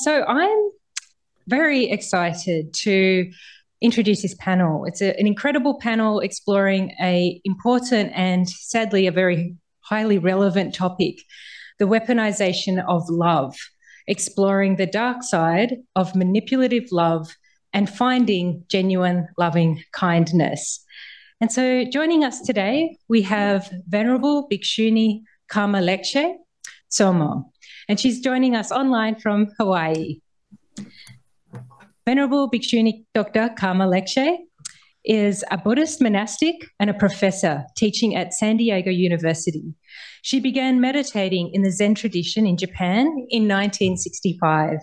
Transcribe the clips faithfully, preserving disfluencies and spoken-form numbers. so I'm very excited to introduce this panel. It's a, an incredible panel exploring a important and sadly a very highly relevant topic, the weaponization of love, exploring the dark side of manipulative love and finding genuine loving kindness. And so joining us today, we have Venerable Bhikshuni Karma Lekshe Tsomo, and she's joining us online from Hawaii. Venerable Bhikshuni Doctor Karma Lekshe is a Buddhist monastic and a professor teaching at San Diego University. She began meditating in the Zen tradition in Japan in nineteen sixty-five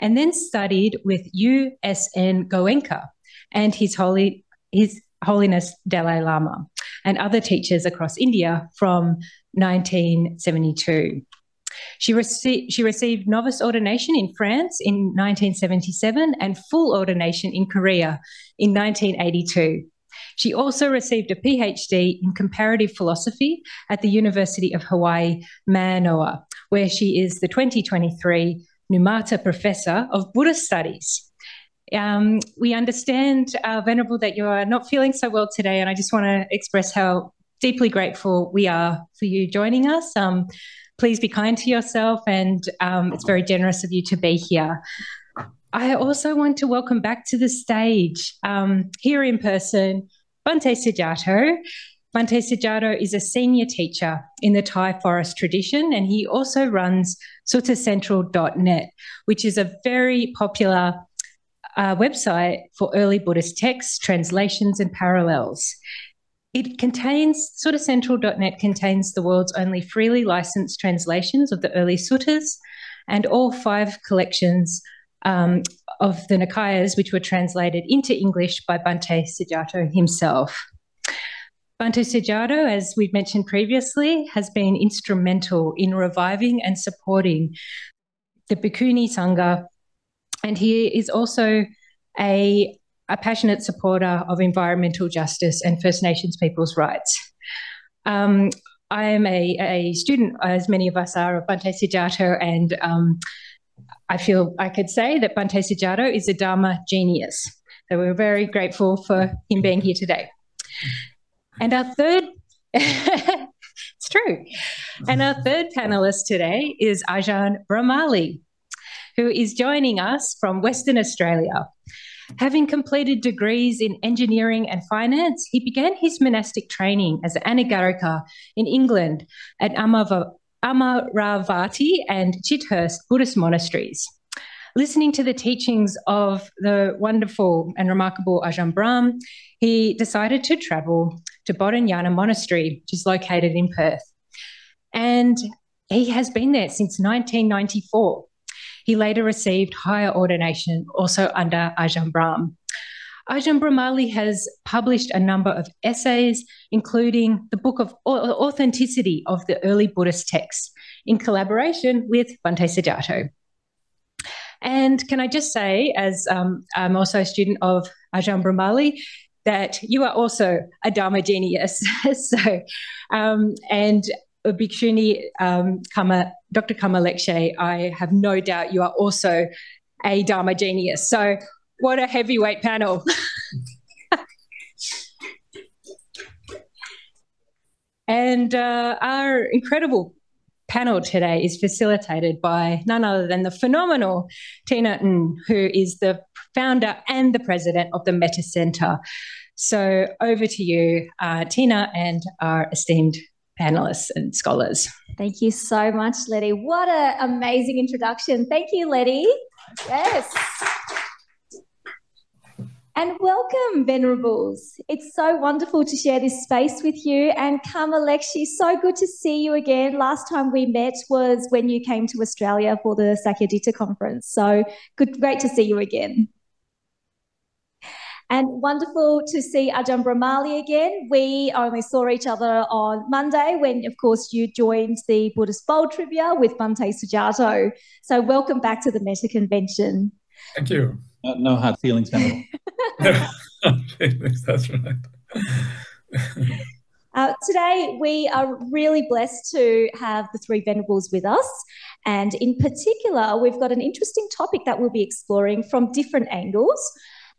and then studied with U S N Goenka and His Holy, His Holiness Dalai Lama and other teachers across India from nineteen seventy-two. She, rece she received novice ordination in France in nineteen seventy-seven and full ordination in Korea in nineteen eighty-two. She also received a P H D in comparative philosophy at the University of Hawaii, Manoa, where she is the twenty twenty-three Numata Professor of Buddhist Studies. Um, we understand, uh, Venerable, that you are not feeling so well today, and I just want to express how deeply grateful we are for you joining us. Um, please be kind to yourself, and um, it's very generous of you to be here. I also want to welcome back to the stage, um, here in person, Bhante Sujato. Bhante Sujato is a senior teacher in the Thai forest tradition, and he also runs Sutta Central dot net, which is a very popular uh, website for early Buddhist texts, translations, and parallels. It contains, Sutta Central dot net contains the world's only freely licensed translations of the early suttas and all five collections um, of the Nikayas, which were translated into English by Bhante Sujato himself. Bhante Sujato, as we've mentioned previously, has been instrumental in reviving and supporting the Bhikkhuni Sangha, and he is also a a passionate supporter of environmental justice and First Nations people's rights. Um, I am a, a student, as many of us are, of Bhante Sujato, and um, I feel I could say that Bhante Sujato is a Dharma genius. So we're very grateful for him being here today. And our third, it's true, and our third panellist today is Ajahn Brahmali, who is joining us from Western Australia. Having completed degrees in engineering and finance, he began his monastic training as an Anagarika in England at Amaravati and Chithurst Buddhist monasteries. Listening to the teachings of the wonderful and remarkable Ajahn Brahm, he decided to travel to Bodhinyana Monastery, which is located in Perth. And he has been there since nineteen ninety-four. He later received higher ordination, also under Ajahn Brahm. Ajahn Brahmali has published a number of essays, including the Book of Authenticity of the Early Buddhist Texts, in collaboration with Bhante Sujato. And can I just say, as um, I'm also a student of Ajahn Brahmali, that you are also a Dharma genius. so, um, and... Bhikshuni um, Karma, Doctor Karma Lekshe, I have no doubt you are also a Dharma genius. So what a heavyweight panel. And uh, our incredible panel today is facilitated by none other than the phenomenal Tina Ng, who is the founder and the president of the Metta Centre. So over to you, uh, Tina, and our esteemed panelists and scholars. Thank you so much, Letty. What an amazing introduction. Thank you, Letty. Yes. And welcome, Venerables. It's so wonderful to share this space with you. And Karma Lekshe, so good to see you again. Last time we met was when you came to Australia for the Sakyadita Conference. So good, great to see you again. And wonderful to see Ajahn Brahmali again. We only saw each other on Monday when, of course, you joined the Buddhist Bowl Trivia with Bhante Sujato. So welcome back to the Metta Convention. Thank you. Uh, no hard feelings, no. That's right. Uh, today, we are really blessed to have the three Venerables with us. And in particular, we've got an interesting topic that we'll be exploring from different angles.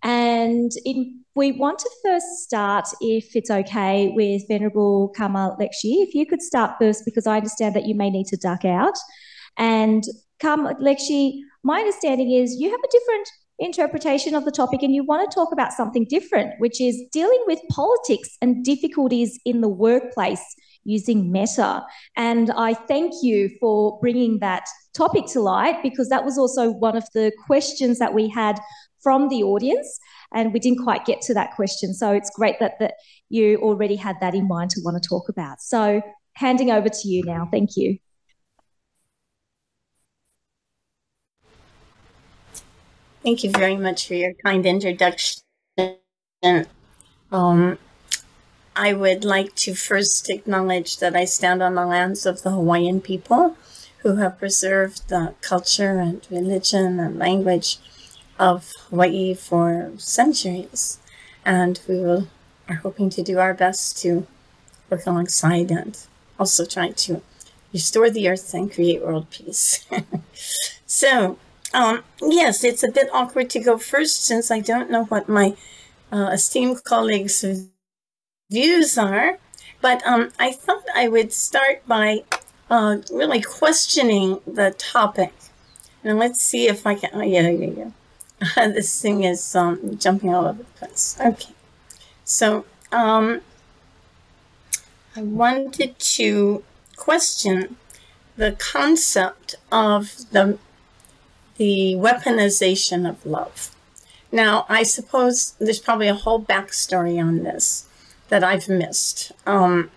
And in, we want to first start, if it's okay, with Venerable Karma Lekshe. If you could start first, because I understand that you may need to duck out. And Karma Lekshe, my understanding is you have a different interpretation of the topic and you want to talk about something different, which is dealing with politics and difficulties in the workplace using metta. And I thank you for bringing that topic to light, because that was also one of the questions that we had from the audience, and we didn't quite get to that question. So it's great that, that you already had that in mind to want to talk about. So handing over to you now. Thank you. Thank you very much for your kind introduction. Um, I would like to first acknowledge that I stand on the lands of the Hawaiian people, who have preserved the culture and religion and language of Hawaii for centuries, and we will are hoping to do our best to work alongside and also try to restore the earth and create world peace. So um yes, it's a bit awkward to go first, since I don't know what my uh, esteemed colleagues' views are, but um I thought I would start by uh really questioning the topic. Now let's see if I can. Oh yeah, yeah, yeah. This thing is um, jumping all over the place. Okay, so um, I wanted to question the concept of the, the weaponization of love. Now, I suppose there's probably a whole backstory on this that I've missed. Um,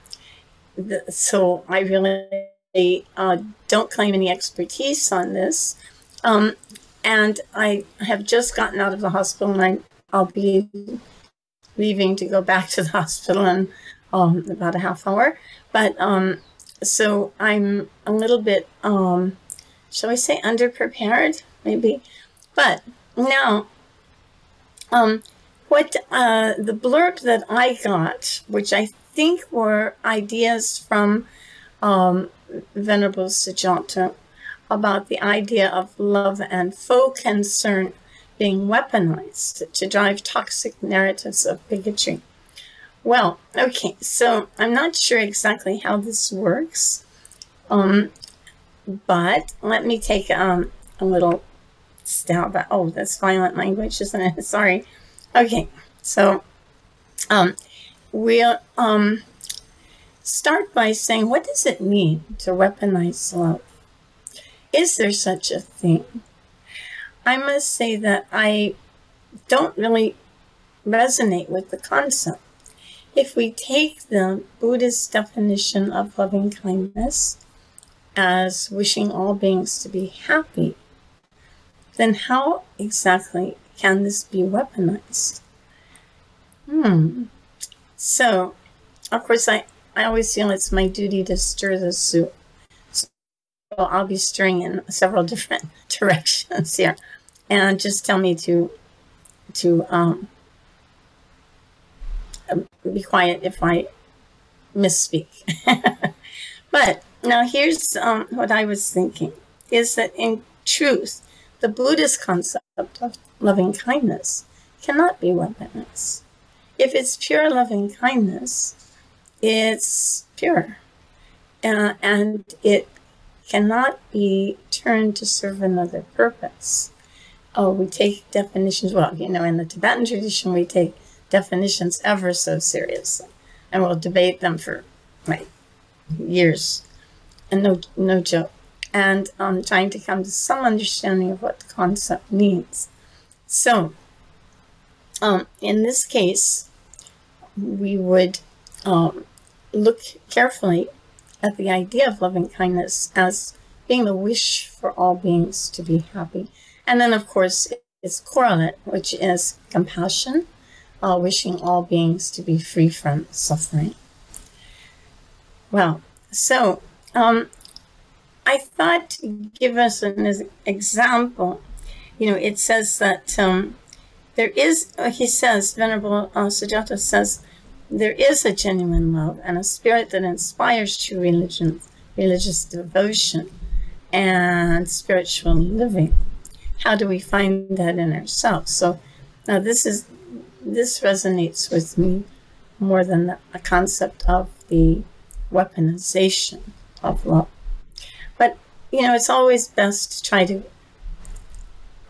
the, so I really uh, don't claim any expertise on this. Um, And I have just gotten out of the hospital, and I, I'll be leaving to go back to the hospital in um, about a half hour. But um, so I'm a little bit, um, shall I say, underprepared, maybe. But now, um, what uh, the blurb that I got, which I think were ideas from um, Venerable Sujato, about the idea of love and faux concern being weaponized to drive toxic narratives of bigotry. Well, okay, so I'm not sure exactly how this works, um, but let me take um, a little stab at, oh, that's violent language, isn't it? Sorry. Okay, so um, we'll um, start by saying, what does it mean to weaponize love? Is there such a thing? I must say that I don't really resonate with the concept. If we take the Buddhist definition of loving kindness as wishing all beings to be happy, then how exactly can this be weaponized? Hmm. So, of course, I, I always feel it's my duty to stir the soup. Well, I'll be stirring in several different directions here, and just tell me to to um, be quiet if I misspeak. But now here's um, what I was thinking, is that in truth, the Buddhist concept of loving kindness cannot be weaponized. If it's pure loving kindness, it's pure, uh, and it cannot be turned to serve another purpose. Oh, we take definitions, well, you know, in the Tibetan tradition, we take definitions ever so seriously, and we'll debate them for, like, years, and no, no joke, and um, trying to come to some understanding of what the concept means. So, um, in this case, we would um, look carefully at the idea of loving kindness as being the wish for all beings to be happy. And then, of course, its correlate, which is compassion, uh, wishing all beings to be free from suffering. Well, so um, I thought to give us an example. You know, it says that um, there is, uh, he says, Venerable uh, Sujato says, there is a genuine love and a spirit that inspires true religion, religious devotion, and spiritual living. How do we find that in ourselves? So now this is, this resonates with me more than the, a concept of the weaponization of love. But, you know, it's always best to try to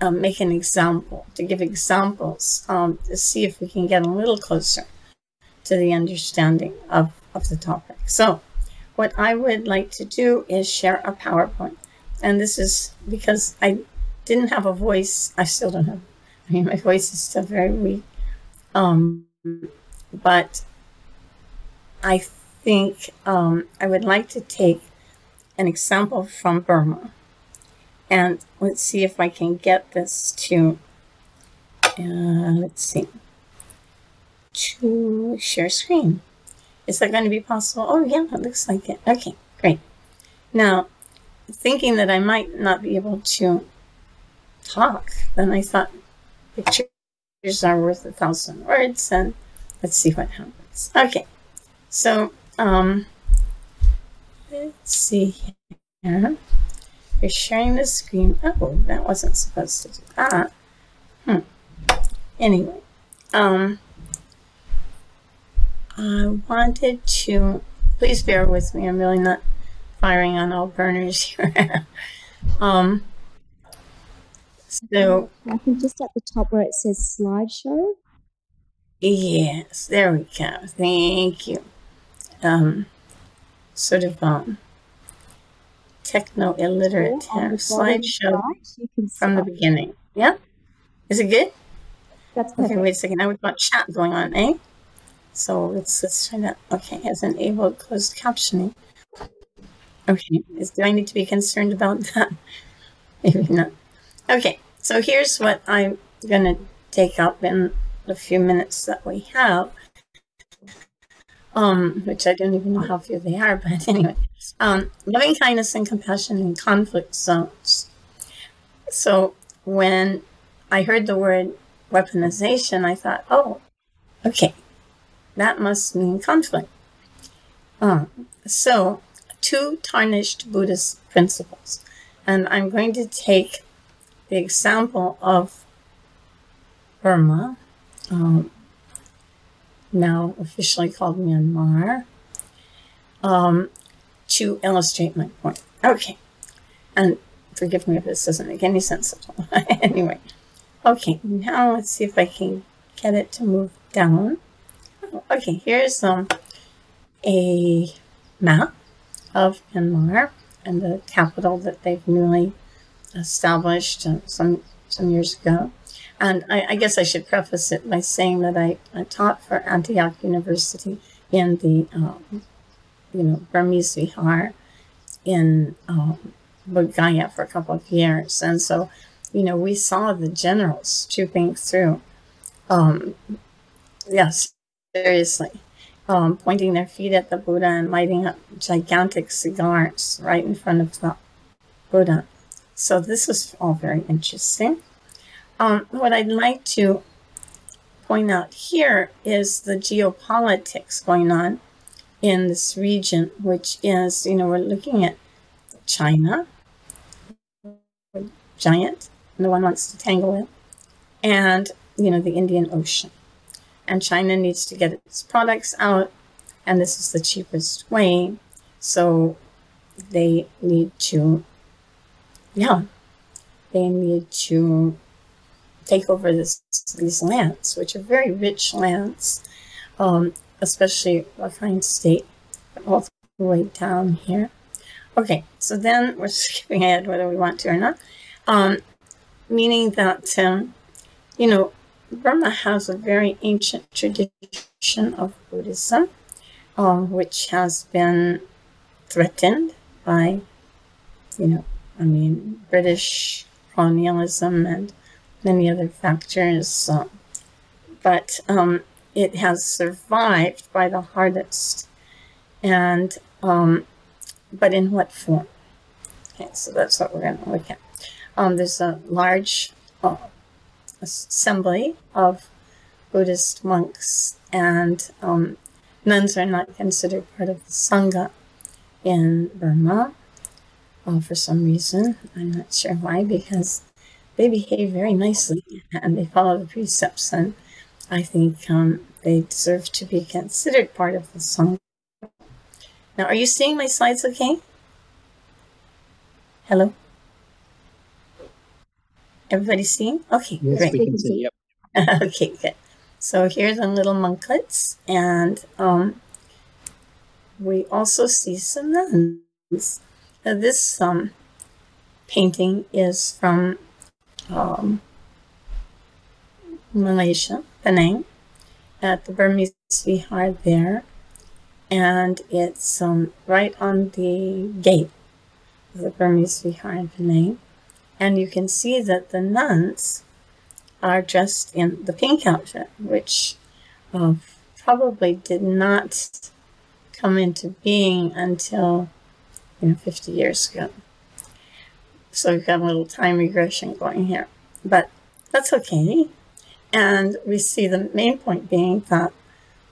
uh, make an example, to give examples, um, to see if we can get a little closer to the understanding of, of the topic. So what I would like to do is share a PowerPoint. And this is because I didn't have a voice. I still don't have, I mean, my voice is still very weak. Um, but I think um, I would like to take an example from Burma. And let's see if I can get this to, uh, let's see, to share screen. Is that going to be possible? Oh, yeah, it looks like it. Okay, great. Now, thinking that I might not be able to talk, then I thought pictures are worth a thousand words, and let's see what happens. Okay, so um, let's see here. You're sharing the screen. Oh, that wasn't supposed to do that. Hmm. Anyway, um, I wanted to, please bear with me, I'm really not firing on all burners here. um, so, I think just at the top where it says slideshow. Yes, there we go. Thank you. Um, sort of um, techno-illiterate here. Slideshow from the beginning. Yeah? Is it good? That's perfect. Okay, wait a second. Now we've got chat going on, eh? So let's, let's try that. Okay, has enabled closed captioning. Okay, is, do I need to be concerned about that? Maybe not. Okay, so here's what I'm going to take up in the few minutes that we have, um, which I don't even know how few they are, but anyway. Um, loving kindness and compassion in conflict zones. So when I heard the word weaponization, I thought, oh, okay. That must mean conflict. Um, so, two tarnished Buddhist principles. And I'm going to take the example of Burma, um, now officially called Myanmar, um, to illustrate my point. Okay. And forgive me if this doesn't make any sense at all. Anyway. Okay, now let's see if I can get it to move down. Okay, here's um, a map of Myanmar and the capital that they've newly established uh, some some years ago. And I, I guess I should preface it by saying that I, I taught for Antioch University in the um, you know Burmese Vihar in um, Bodh Gaya for a couple of years, and so you know we saw the generals trooping through. Um, yes. Seriously, um, pointing their feet at the Buddha and lighting up gigantic cigars right in front of the Buddha. So this was all very interesting. Um, what I'd like to point out here is the geopolitics going on in this region, which is, you know, we're looking at China, giant, no one wants to tangle with, and, you know, the Indian Ocean. And China needs to get its products out, and this is the cheapest way. So they need to, yeah, they need to take over this, these lands, which are very rich lands, um, especially Rakhine State, all the way down here. Okay, so then we're skipping ahead whether we want to or not, um, meaning that, um, you know, Burma has a very ancient tradition of Buddhism, um, which has been threatened by, you know, I mean, British colonialism and many other factors. Um, but um, it has survived by the hardest. And, um, but in what form? Okay, so that's what we're going to look at. Um, there's a large... Uh, assembly of Buddhist monks and um, Nuns are not considered part of the Sangha in Burma uh, for some reason. I'm not sure why, because they behave very nicely and they follow the precepts, and I think um, they deserve to be considered part of the Sangha. Now, are you seeing my slides okay? Hello? Everybody seeing? Okay, yes, great. We can see, yep. Okay, good. So here's some little monklets, and um, we also see some nuns. Now this um, painting is from um, Malaysia, Penang, at the Burmese Vihar there, and it's um, right on the gate of the Burmese Vihar in Penang, and you can see that the nuns are dressed in the pink outfit, which uh, probably did not come into being until, you know, fifty years ago. So we've got a little time regression going here, but that's okay. And we see the main point being that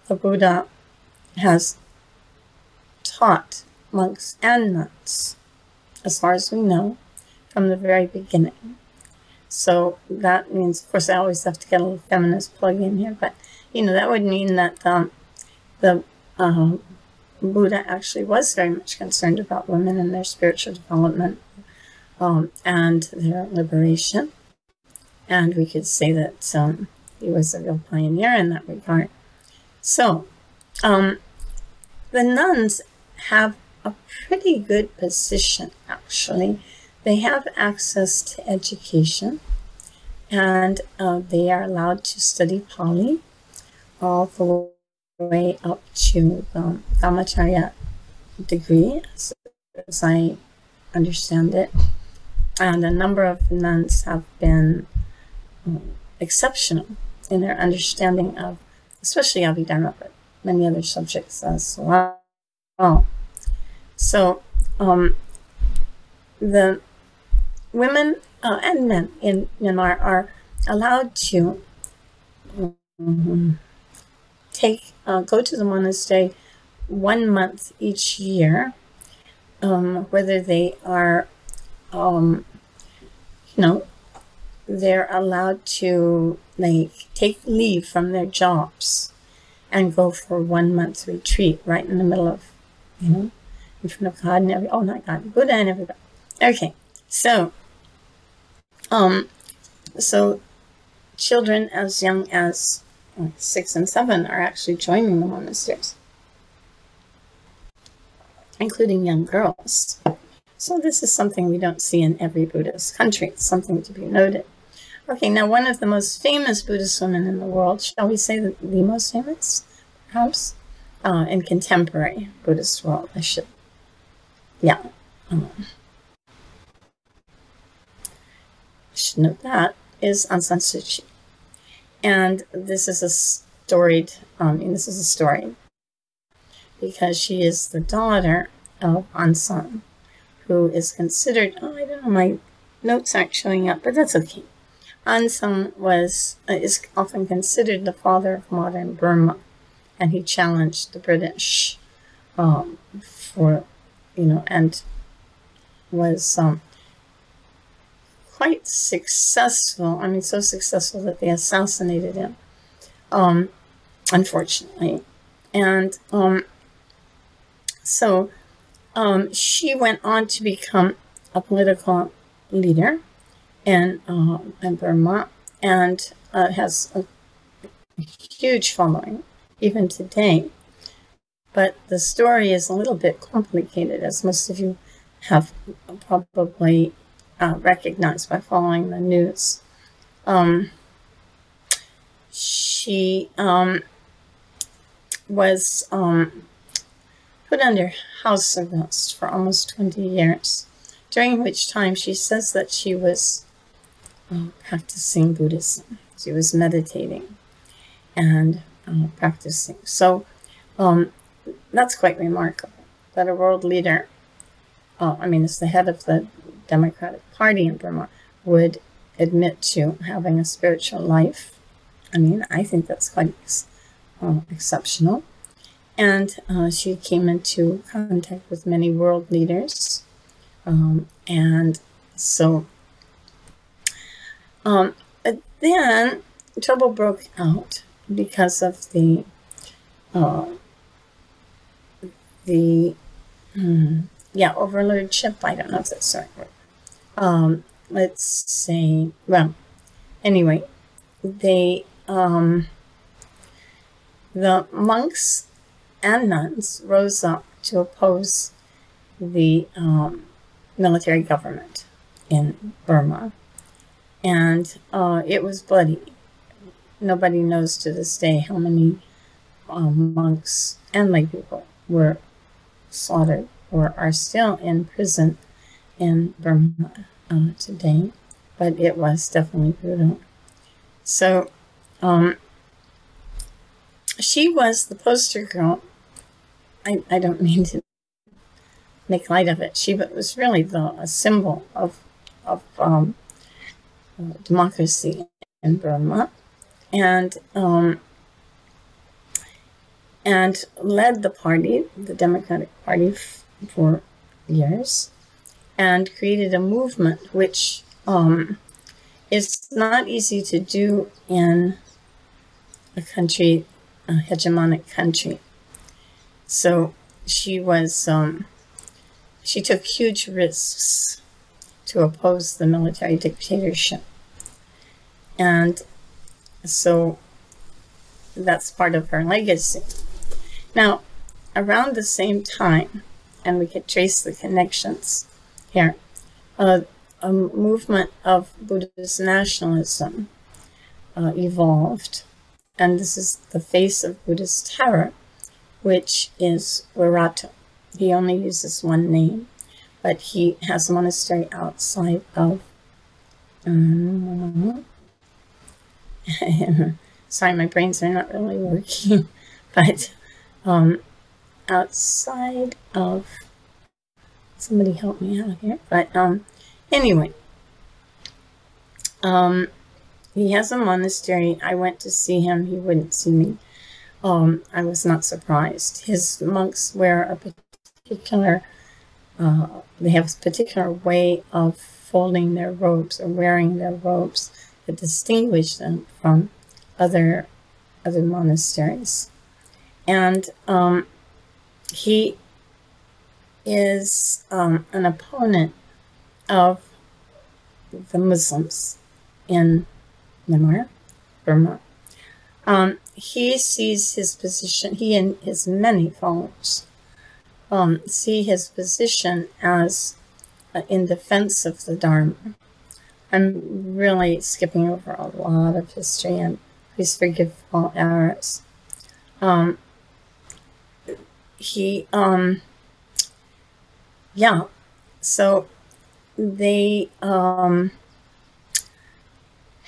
the Buddha has taught monks and nuns, as far as we know, from the very beginning. So that means, of course, I always have to get a little feminist plug in here, but, you know, that would mean that um, the uh, Buddha actually was very much concerned about women and their spiritual development um, and their liberation. And we could say that um, he was a real pioneer in that regard. So um, the nuns have a pretty good position, actually. They have access to education, and uh, they are allowed to study Pali all the way up to the Dhammacharya degree, as, as I understand it. And a number of nuns have been um, exceptional in their understanding of, especially Abhidharma, but many other subjects as well. So um, the women uh, and men in Myanmar are allowed to um, take uh, go to the monastery one month each year, um, whether they are, um, you know, they're allowed to like take leave from their jobs and go for one month retreat right in the middle of, you know, in front of God and every, oh not God, Buddha and everybody. Okay, so. Um, so children as young as like, six and seven are actually joining the monasteries, including young girls. So this is something we don't see in every Buddhist country. It's something to be noted. Okay, now one of the most famous Buddhist women in the world, shall we say the, the most famous, perhaps, uh, in contemporary Buddhist world, I should, yeah. Um, should note that, is Aung San Suu Kyi. And this is a storied, I um, mean, this is a story, because she is the daughter of Aung San, who is considered, oh, I don't know, my notes aren't showing up, but that's okay. Aung San was, uh, is often considered the father of modern Burma, and he challenged the British um, for, you know, and was, um, quite successful, I mean so successful that they assassinated him, um, unfortunately. And um, so um, she went on to become a political leader in, uh, in Burma, and uh, has a huge following even today. But the story is a little bit complicated, as most of you have probably Uh, recognized by following the news. Um, she um, was um, put under house arrest for almost twenty years, during which time she says that she was uh, practicing Buddhism. She was meditating and uh, practicing. So um, that's quite remarkable, that a world leader, uh, I mean, as the head of the Democratic Party in Burma, would admit to having a spiritual life. I mean, I think that's quite ex uh, exceptional. And uh, she came into contact with many world leaders. Um, and so um, then trouble broke out because of the uh, the um, yeah overlordship. I don't know if that's the right word. Um, let's say, well, anyway, they um, the monks and nuns rose up to oppose the um, military government in Burma, and uh, it was bloody. Nobody knows to this day how many um, monks and lay people were slaughtered or are still in prison in Burma uh, today, but it was definitely brutal. So um, she was the poster girl. I, I don't mean to make light of it. She was really the a symbol of of um, democracy in Burma, and um, and led the party, the Democratic Party, f for years, and created a movement which um, is not easy to do in a country, a hegemonic country. So she was. Um, She took huge risks to oppose the military dictatorship. And so that's part of her legacy. Now, around the same time, and we could trace the connections here, uh, a movement of Buddhist nationalism uh, evolved. And this is the face of Buddhist terror, which is Waratto. He only uses one name, but he has a monastery outside of, um, sorry, my brains are not really working, but um, outside of, somebody help me out here, but um, anyway, um, he has a monastery. I went to see him, he wouldn't see me. Um, I was not surprised. His monks wear a particular, uh, they have a particular way of folding their robes or wearing their robes that distinguish them from other other monasteries. And um, he is um, an opponent of the Muslims in Myanmar, Burma. Um, he sees his position, he and his many followers, Um, see his position as uh, in defense of the Dharma. I'm really skipping over a lot of history, and please forgive all errors. Um, he, um, yeah, so they um,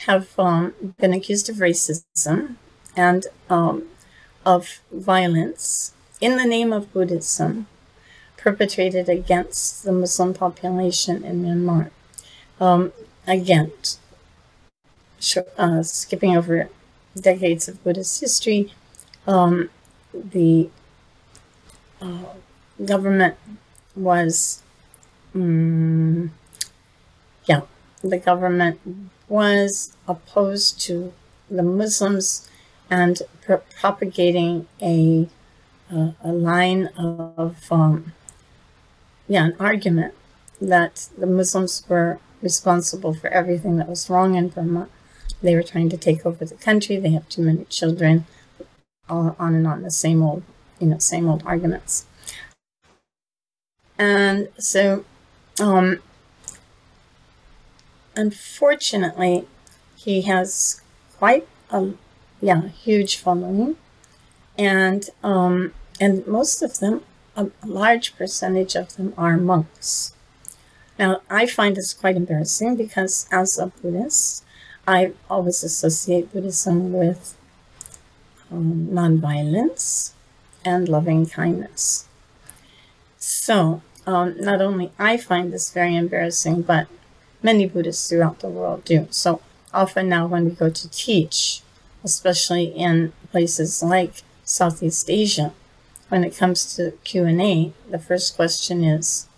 have um, been accused of racism and um, of violence in the name of Buddhism, perpetrated against the Muslim population in Myanmar. Um, again, uh, skipping over decades of Buddhist history, um, the uh, government was, um, yeah, the government was opposed to the Muslims and pro propagating a Uh, a line of, um, yeah, an argument that the Muslims were responsible for everything that was wrong in Burma. They were trying to take over the country. They have too many children, all on and on, the same old, you know, same old arguments. And so, um, unfortunately, he has quite a, yeah, huge following. And um, and most of them, a large percentage of them, are monks. Now, I find this quite embarrassing because as a Buddhist, I always associate Buddhism with um, nonviolence and loving kindness. So um, not only I find this very embarrassing, but many Buddhists throughout the world do. So often now when we go to teach, especially in places like Southeast Asia, when it comes to Q and A, the first question is,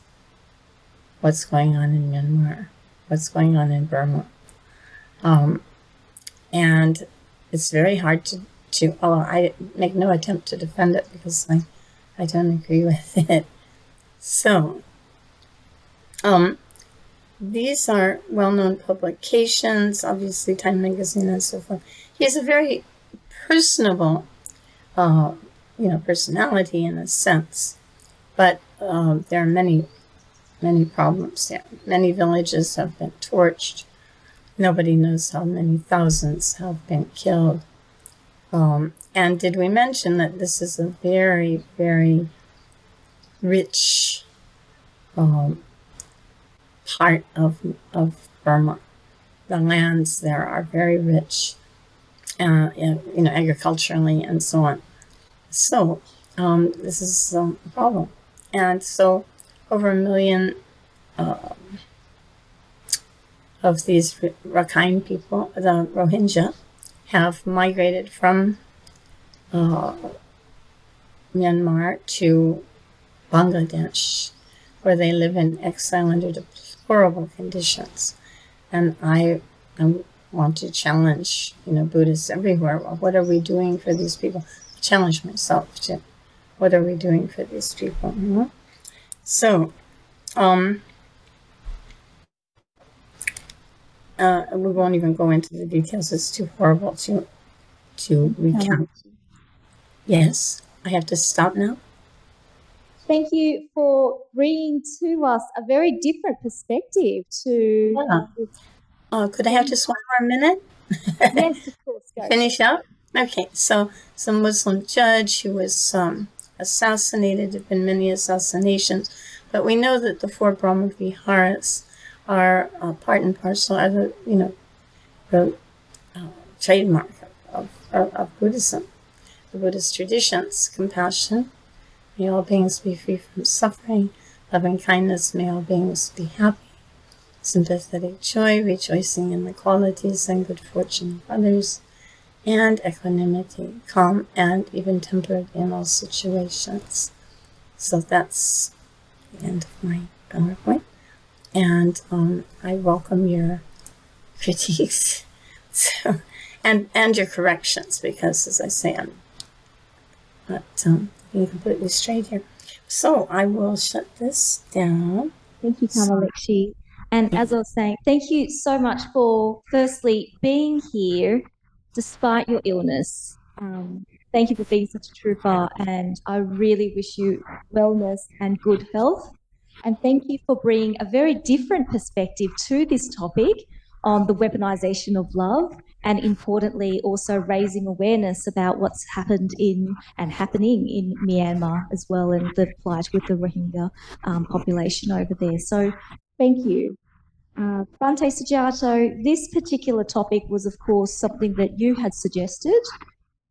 what's going on in Myanmar? What's going on in Burma? Um, and it's very hard to, to oh, I make no attempt to defend it because I, I don't agree with it. So, um, these are well-known publications, obviously Time Magazine and so forth. He has a very personable, uh, you know, personality in a sense, but uh, there are many, many problems there. Many villages have been torched. Nobody knows how many thousands have been killed. Um, and did we mention that this is a very, very rich um, part of, of Burma? The lands there are very rich, uh, in, you know, agriculturally and so on. So um, this is um, a problem. And so over a million uh, of these Rakhine people, the Rohingya, have migrated from uh, Myanmar to Bangladesh, where they live in exile under deplorable conditions. And I, I want to challenge, you know, Buddhists everywhere. Well, what are we doing for these people? I challenge myself to, what are we doing for these people? Mm-hmm. So, um, uh, we won't even go into the details. It's too horrible to to recount. Yes, I have to stop now. Thank you for bringing to us a very different perspective to... Yeah. Uh, could I have just one more minute? Yes, of course. Go. Finish up? Okay, so some Muslim judge who was um, assassinated. There have been many assassinations, but we know that the four Brahma Viharas are uh, part and parcel of the, you know, the uh, trademark of, of, of Buddhism, the Buddhist traditions: compassion, may all beings be free from suffering; loving kindness, may all beings be happy; sympathetic joy, rejoicing in the qualities and good fortune of others; and equanimity, calm and even-tempered in all situations. So that's the end of my PowerPoint. And um, I welcome your critiques so, and, and your corrections, because, as I say, I'm not um, being completely straight here. So I will shut this down. Thank you, Karma Lekshe. And as I was saying, thank you so much for, firstly, being here despite your illness. Um, thank you for being such a trooper, and I really wish you wellness and good health. And thank you for bringing a very different perspective to this topic on the weaponization of love, and importantly also raising awareness about what's happened in and happening in Myanmar as well, and the plight with the Rohingya um, population over there. So thank you. Uh, Bhante Sujato, this particular topic was of course something that you had suggested.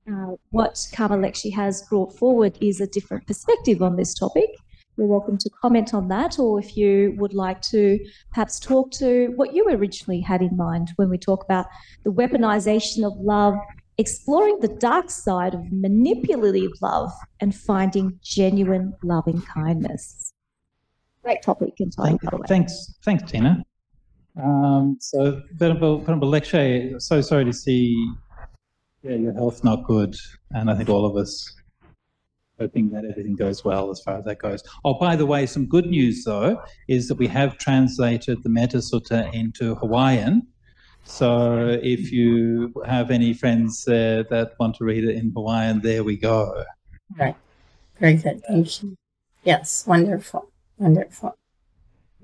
Uh, what Karma Lekshe has brought forward is a different perspective on this topic. You're welcome to comment on that, or if you would like to perhaps talk to what you originally had in mind when we talk about the weaponization of love, exploring the dark side of manipulative love, and finding genuine loving kindness. Great topic. And time, thanks, thanks, thanks, Tina. Um, so, Venerable Lekshe, so sorry to see yeah, your health's not good, and I think all of us hoping that everything goes well as far as that goes. Oh, by the way, some good news, though, is that we have translated the Metta Sutta into Hawaiian. So if you have any friends there that want to read it in Hawaiian, there we go. Right. Very good. Thank you. Yes. Wonderful. Wonderful.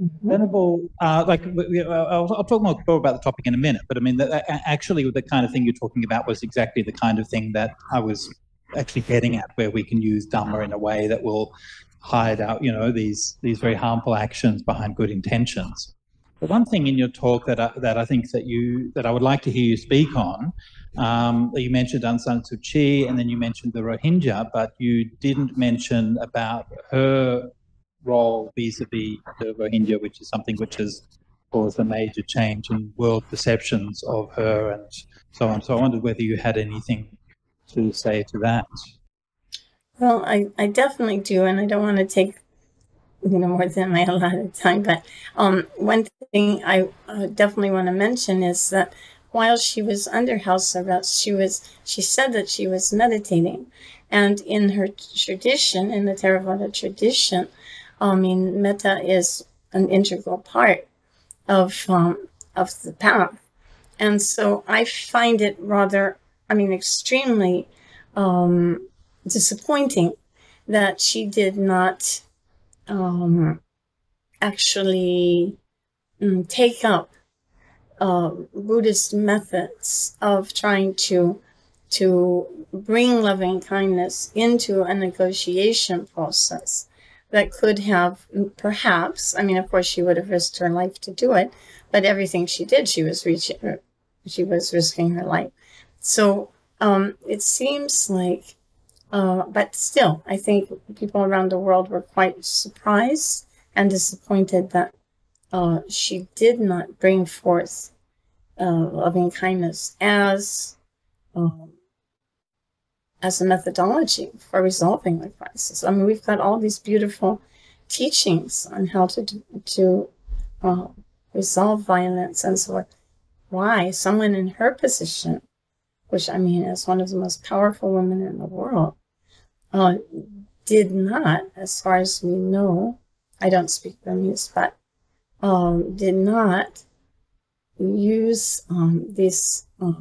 Mm-hmm. Venerable, uh, like, I'll, I'll talk more about the topic in a minute, but I mean, that, actually, the kind of thing you're talking about was exactly the kind of thing that I was actually getting at, where we can use Dhamma in a way that will hide out, you know, these these very harmful actions behind good intentions. The one thing in your talk that I, that I think that you that I would like to hear you speak on, um, you mentioned Aung San Suu Kyi, and then you mentioned the Rohingya, but you didn't mention about her role vis-a-vis the Rohingya, which is something which has caused a major change in world perceptions of her and so on. So I wondered whether you had anything to say to that. Well, I, I definitely do, and I don't want to take, you know, more than my allotted time, but um, one thing I uh, definitely want to mention is that while she was under house arrest, she was, she said that she was meditating. And in her tradition, in the Theravada tradition, I mean, metta is an integral part of, um, of the path. And so I find it rather, I mean, extremely um, disappointing that she did not um, actually um, take up uh, Buddhist methods of trying to, to bring loving kindness into a negotiation process that could have perhaps, I mean, of course, she would have risked her life to do it, but everything she did, she was reaching, her, she was risking her life. So um, it seems like, uh, but still, I think people around the world were quite surprised and disappointed that uh, she did not bring forth uh, loving kindness as um, as a methodology for resolving the crisis. I mean, we've got all these beautiful teachings on how to do, to uh, resolve violence and so on. Why someone in her position, which I mean, as one of the most powerful women in the world, uh, did not, as far as we know, I don't speak Burmese, but um, did not use um, these uh,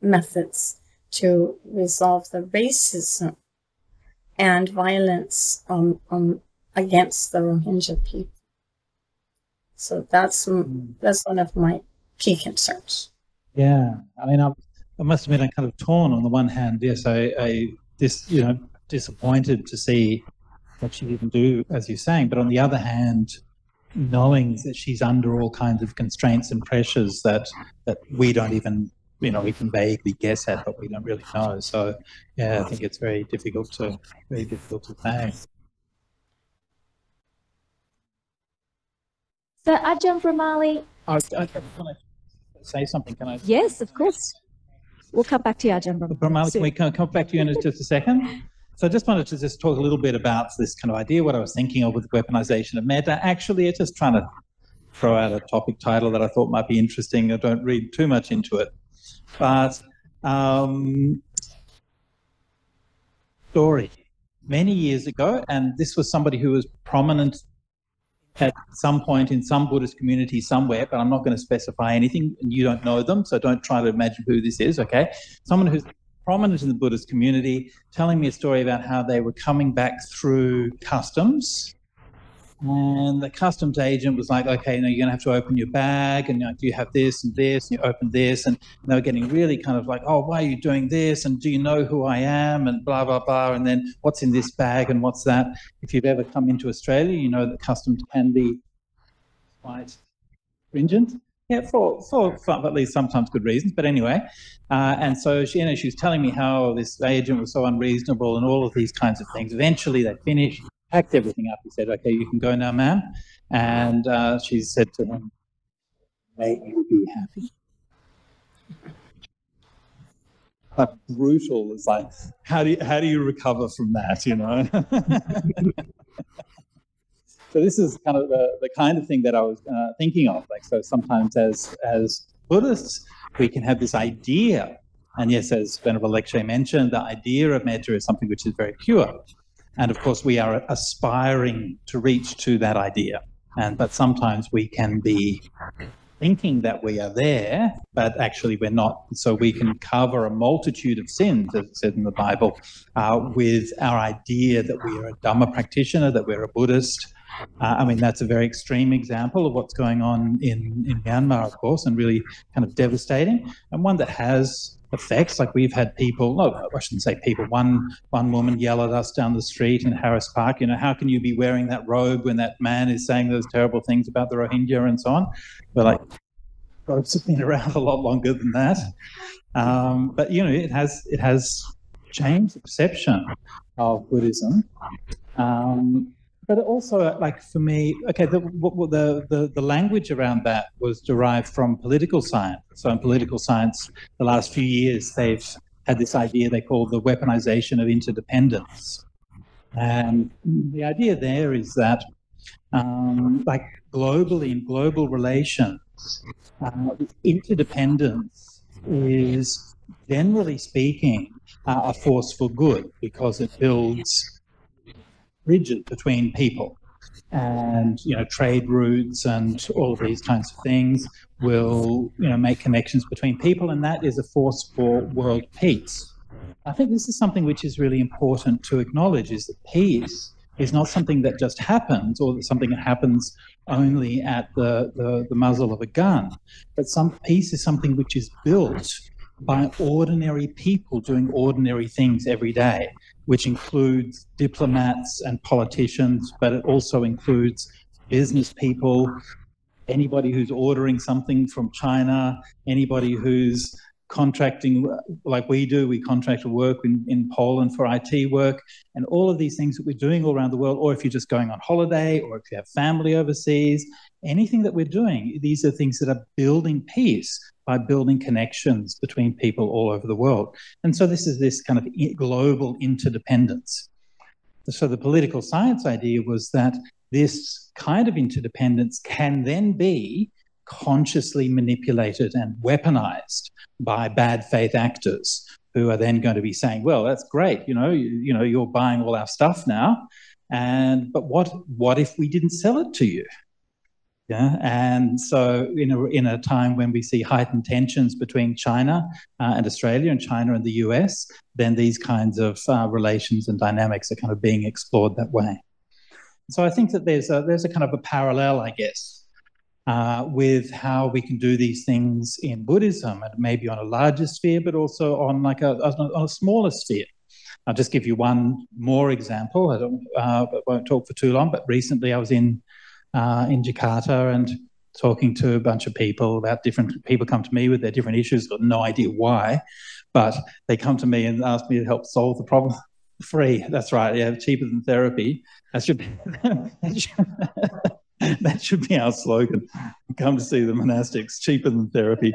methods to resolve the racism and violence um, um, against the Rohingya people. So that's that's one of my key concerns. Yeah, I mean, I, I must admit I'm kind of torn. On the one hand, yes, I, I this you know disappointed to see what she didn't do, as you're saying, but on the other hand, knowing that she's under all kinds of constraints and pressures that that we don't even. You know, we can vaguely guess at, but we don't really know. So, yeah, I think it's very difficult to very difficult to say. So, Ajahn Brahmali. Oh, I want to say something. Can I? Yes, of course. We'll come back to you, Ajahn Brahmali. Brahmali, can we come back to you in just a second? So I just wanted to just talk a little bit about this kind of idea, what I was thinking of with the weaponization of metta. Actually, it's just trying to throw out a topic title that I thought might be interesting. I don't read too much into it. But um, story, many years ago, and this was somebody who was prominent at some point in some Buddhist community somewhere, but I'm not going to specify anything, and you don't know them, so don't try to imagine who this is, okay? Someone who's prominent in the Buddhist community telling me a story about how they were coming back through customs, and the customs agent was like, okay, now you're going to have to open your bag, and you know, do you have this and this, and you open this, and they were getting really kind of like, oh, why are you doing this, and do you know who I am, and blah, blah, blah, and then what's in this bag, and what's that. If you've ever come into Australia, you know that customs can be quite stringent. Yeah, for, for, for at least sometimes good reasons, but anyway. Uh, and so she, you know, she was telling me how this agent was so unreasonable and all of these kinds of things. Eventually they finished, packed everything up. He said, okay, you can go now, ma'am. And uh, she said to him, may you be happy. Like brutal. It's like, how do you, how do you recover from that, you know? So this is kind of the, the kind of thing that I was uh, thinking of. Like, so sometimes as, as Buddhists, we can have this idea. And yes, as Venerable Lekshe mentioned, the idea of metta is something which is very pure. And of course, we are aspiring to reach to that idea. And but sometimes we can be thinking that we are there, but actually we're not. So we can cover a multitude of sins, as it said in the Bible, uh, with our idea that we are a Dhamma practitioner, that we're a Buddhist. Uh, I mean, that's a very extreme example of what's going on in, in Myanmar, of course, and really kind of devastating, and one that has effects. Like we've had people, oh, I shouldn't say people, one one woman yell at us down the street in Harris Park, you know, how can you be wearing that robe when that man is saying those terrible things about the Rohingya and so on? We're like, robes have been around a lot longer than that. Um, but, you know, it has, it has changed the perception of Buddhism. Um, But also, like for me, okay, the, the the the language around that was derived from political science. So in political science, the last few years, they've had this idea they call the weaponization of interdependence. And the idea there is that, um, like globally, in global relations, uh, interdependence is, generally speaking, uh, a force for good, because it builds bridges between people. And, you know, trade routes and all of these kinds of things will, you know, make connections between people, and that is a force for world peace. I think this is something which is really important to acknowledge, is that peace is not something that just happens, or something that happens only at the, the, the muzzle of a gun. But some peace is something which is built by ordinary people doing ordinary things every day, which includes diplomats and politicians, but it also includes business people, anybody who's ordering something from China, anybody who's contracting, like we do, we contract to work in, in Poland for I T work, and all of these things that we're doing all around the world, or if you're just going on holiday, or if you have family overseas, anything that we're doing, these are things that are building peace by building connections between people all over the world. And so this is this kind of global interdependence. So the political science idea was that this kind of interdependence can then be consciously manipulated and weaponized by bad faith actors, who are then going to be saying, well, that's great, you know, you, you know, you're buying all our stuff now, and but what what if we didn't sell it to you? Yeah, and so in a, in a time when we see heightened tensions between China uh, and Australia, and China and the U S, then these kinds of uh, relations and dynamics are kind of being explored that way. So I think that there's a, there's a kind of a parallel, I guess, Uh, with how we can do these things in Buddhism, and maybe on a larger sphere, but also on like a, on a smaller sphere. I'll just give you one more example. I don't, uh, won't talk for too long, but recently I was in uh, in Jakarta and talking to a bunch of people about different, people come to me with their different issues, got no idea why, but they come to me and ask me to help solve the problem. Free, that's right, yeah, cheaper than therapy. That should be... that should that should be our slogan. Come to see the monastics, cheaper than therapy.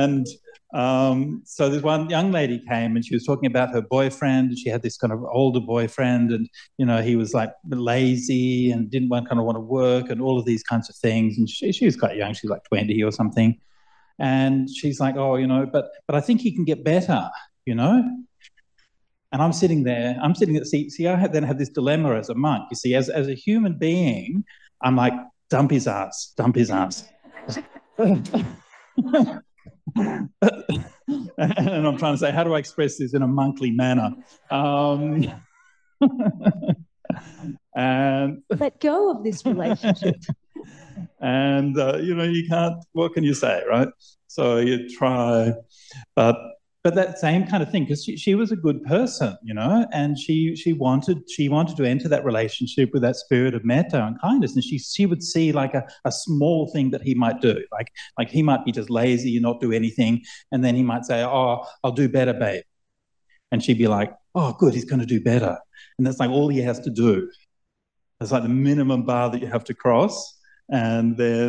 And um, so this one young lady came, and she was talking about her boyfriend, and she had this kind of older boyfriend, and, you know, he was like lazy and didn't want, kind of want to work and all of these kinds of things. And she, she was quite young, she's like twenty or something. And she's like, oh, you know, but, but I think he can get better, you know? And I'm sitting there, I'm sitting at, see, see I have, then have this dilemma as a monk. You see, as, as a human being, I'm like, dump his ass, dump his ass. And I'm trying to say, how do I express this in a monkly manner? Um, and let go of this relationship. And, uh, you know, you can't, what can you say, right? So you try, but... But that same kind of thing, because she, she was a good person, you know, and she she wanted she wanted to enter that relationship with that spirit of metta and kindness, and she she would see like a, a small thing that he might do, like like he might be just lazy and not do anything, and then he might say, oh, I'll do better, babe, and she'd be like, oh, good, he's going to do better, and that's like all he has to do. That's like the minimum bar that you have to cross. And then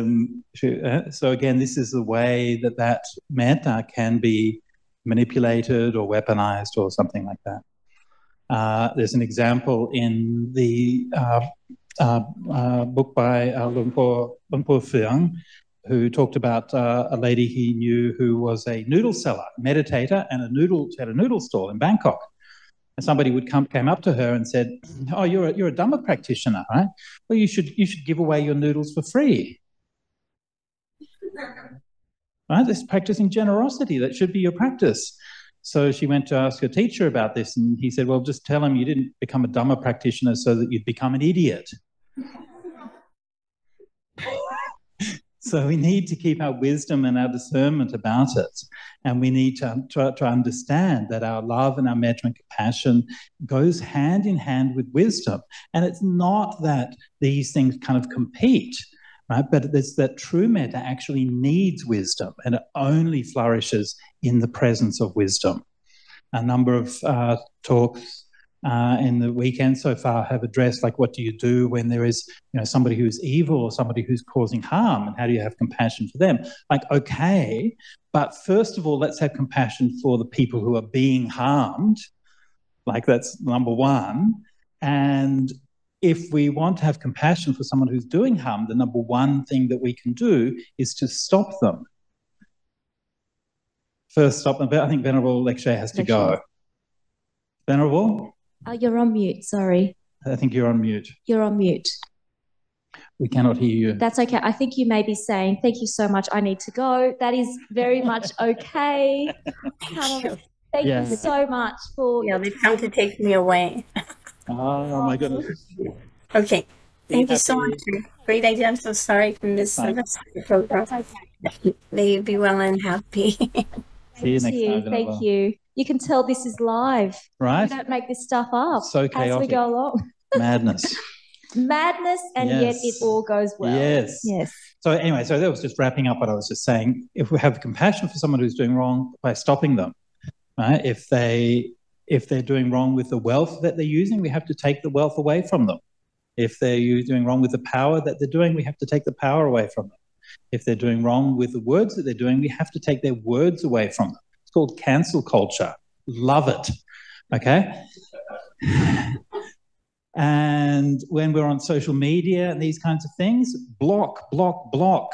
she, uh, so again, this is the way that that metta can be manipulated or weaponized or something like that. Uh, there's an example in the uh, uh, uh, book by uh, Lumpur, Lumpur Fyong, who talked about uh, a lady he knew who was a noodle seller, a meditator, and a noodle had a noodle stall in Bangkok. And somebody would come came up to her and said, "Oh, you're a, you're a Dhamma practitioner, right? Well, you should you should give away your noodles for free." Right? This practicing generosity, that should be your practice. So she went to ask her teacher about this, and he said, well, just tell him you didn't become a Dhamma practitioner so that you'd become an idiot. So we need to keep our wisdom and our discernment about it, and we need to, to, to understand that our love and our metta and compassion goes hand in hand with wisdom, and it's not that these things kind of compete. Right? But it's that true metta actually needs wisdom, and it only flourishes in the presence of wisdom. A number of uh, talks uh, in the weekend so far have addressed, like, what do you do when there is, you know, somebody who's evil or somebody who's causing harm, and how do you have compassion for them? Like, okay, but first of all, let's have compassion for the people who are being harmed. Like, that's number one. And if we want to have compassion for someone who's doing harm, the number one thing that we can do is to stop them. First stop them. I think Venerable Lekshe has to Lekshe. go. Venerable? Oh, you're on mute, sorry. I think you're on mute. You're on mute. We cannot hear you. That's okay. I think you may be saying, thank you so much, I need to go. That is very much okay. Thank you, thank yeah. you so much for... Yeah, they've come to take me away. Oh, my goodness. Okay. Thank you, you so much. Great idea. I'm so sorry for missing this program. May be well and happy. See you next you. time. Thank Venerable. you. You can tell this is live. Right. We don't make this stuff up so chaotic. as we go along. Madness. Madness, and yes. yet it all goes well. Yes. Yes. So anyway, so that was just wrapping up what I was just saying. If we have compassion for someone who's doing wrong by stopping them, right? If they... If they're doing wrong with the wealth that they're using, we have to take the wealth away from them. If they're doing wrong with the power that they're doing, we have to take the power away from them. If they're doing wrong with the words that they're doing, we have to take their words away from them. It's called cancel culture. Love it. Okay? And when we're on social media and these kinds of things, block, block, block.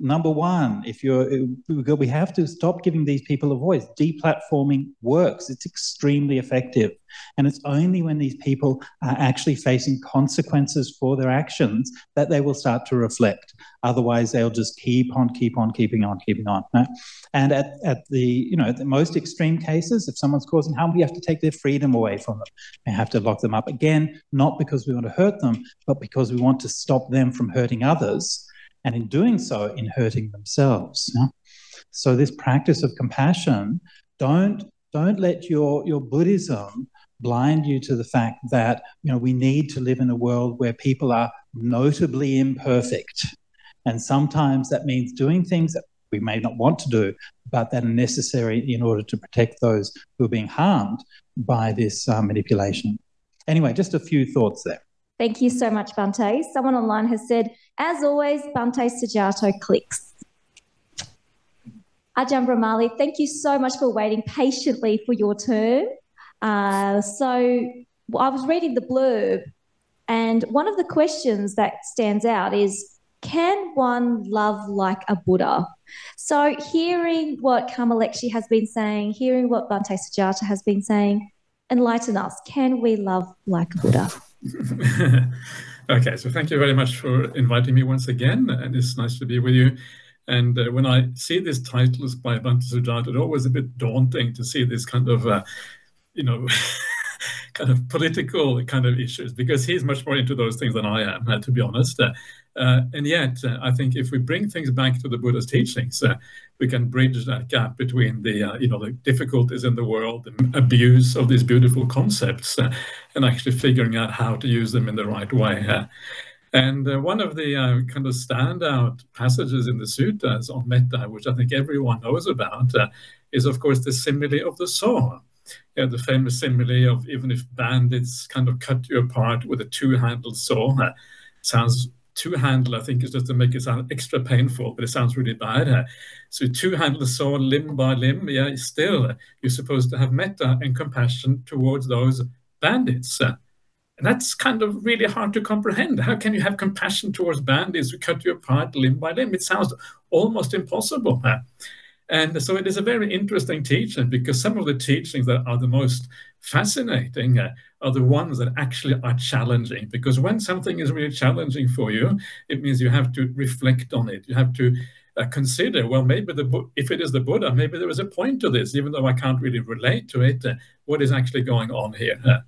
Number one, if you're, we have to stop giving these people a voice. Deplatforming works. It's extremely effective. And it's only when these people are actually facing consequences for their actions that they will start to reflect. Otherwise, they'll just keep on, keep on, keeping on, keeping on. Right? And at, at the, you know, the most extreme cases, if someone's causing harm, we have to take their freedom away from them. We have to lock them up. Again, not because we want to hurt them, but because we want to stop them from hurting others. And in doing so, in hurting themselves. Yeah? So this practice of compassion, don't, don't let your, your Buddhism blind you to the fact that, you know, we need to live in a world where people are notably imperfect. And sometimes that means doing things that we may not want to do, but that are necessary in order to protect those who are being harmed by this uh, manipulation. Anyway, just a few thoughts there. Thank you so much, Bhante. Someone online has said, as always, Bhante Sujato clicks. Ajahn Brahmali, thank you so much for waiting patiently for your turn. Uh, so I was reading the blurb, and one of the questions that stands out is, can one love like a Buddha? So hearing what Karma Lekshe has been saying, hearing what Bhante Sujato has been saying, enlighten us. Can we love like a Buddha? Okay, so thank you very much for inviting me once again, and it's nice to be with you. And uh, when I see these titles by Bhante Sujato, it's always a bit daunting to see this kind of, uh, you know, kind of political kind of issues, because he's much more into those things than I am, uh, to be honest. Uh, uh, and yet, uh, I think if we bring things back to the Buddha's teachings, uh, we can bridge that gap between the, uh, you know, the difficulties in the world, the abuse of these beautiful concepts, uh, and actually figuring out how to use them in the right way. Uh, and uh, one of the uh, kind of standout passages in the suttas on metta, which I think everyone knows about, uh, is, of course, the simile of the saw. Yeah, the famous simile of, even if bandits kind of cut you apart with a two-handled saw, uh, sounds two-handled, I think, is just to make it sound extra painful, but it sounds really bad. Uh, so two-handled saw, limb by limb, yeah, still, you're supposed to have metta and compassion towards those bandits. Uh, and that's kind of really hard to comprehend. How can you have compassion towards bandits who cut you apart limb by limb? It sounds almost impossible. Uh, And so it is a very interesting teaching, because some of the teachings that are the most fascinating uh, are the ones that actually are challenging. Because when something is really challenging for you, it means you have to reflect on it. You have to uh, consider, well, maybe the if it is the Buddha, maybe there is a point to this, even though I can't really relate to it, uh, what is actually going on here. Uh,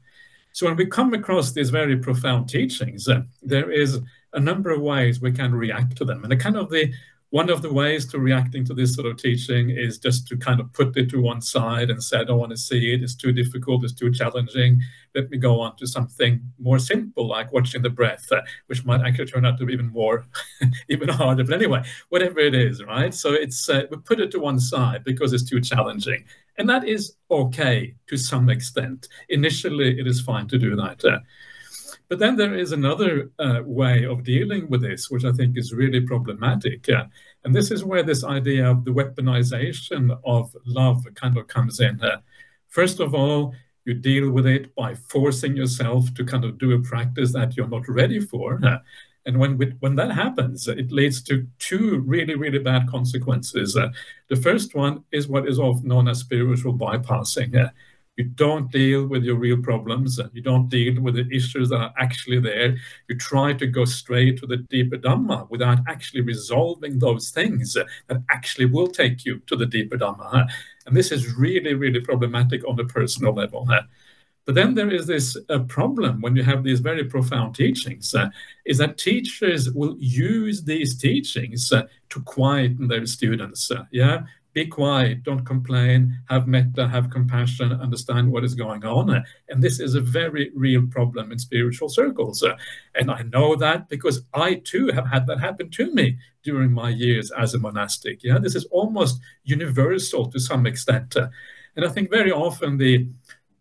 so when we come across these very profound teachings, uh, there is a number of ways we can react to them. And the kind of the One of the ways to reacting to this sort of teaching is just to kind of put it to one side and say, I don't want to see it, it's too difficult, it's too challenging. Let me go on to something more simple, like watching the breath, uh, which might actually turn out to be even more, even harder. But anyway, whatever it is, right? So it's uh, we put it to one side because it's too challenging. And that is okay to some extent. Initially, it is fine to do that. Uh, But then there is another uh, way of dealing with this, which I think is really problematic. Uh, and this is where this idea of the weaponization of love kind of comes in. Uh, first of all, you deal with it by forcing yourself to kind of do a practice that you're not ready for. And when, when that happens, it leads to two really, really bad consequences. Uh, the first one is what is often known as spiritual bypassing. Uh, you don't deal with your real problems. Uh, you don't deal with the issues that are actually there. You try to go straight to the deeper Dhamma without actually resolving those things uh, that actually will take you to the deeper Dhamma. Uh, and this is really, really problematic on a personal level. Uh, But then there is this uh, problem when you have these very profound teachings, uh, is that teachers will use these teachings uh, to quieten their students. Uh, yeah, be quiet, don't complain, have metta, have compassion, understand what is going on. Uh, and this is a very real problem in spiritual circles. Uh, and I know that because I too have had that happen to me during my years as a monastic. Yeah, this is almost universal to some extent. Uh, and I think very often the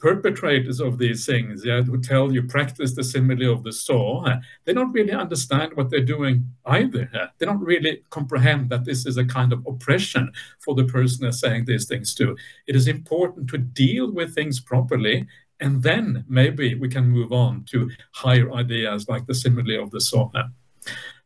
perpetrators of these things, yeah, who tell you practice the simile of the saw, they don't really understand what they're doing either. They don't really comprehend that this is a kind of oppression for the person that's saying these things to. It is important to deal with things properly, and then maybe we can move on to higher ideas like the simile of the saw.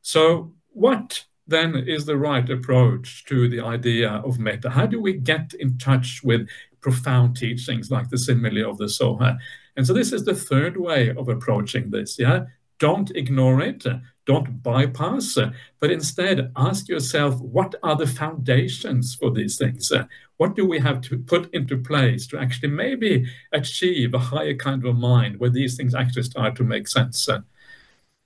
So what then is the right approach to the idea of metta? How do we get in touch with profound teachings like the simile of the saw? And so this is the third way of approaching this. Yeah, don't ignore it, don't bypass, but instead ask yourself, what are the foundations for these things? What do we have to put into place to actually maybe achieve a higher kind of mind where these things actually start to make sense?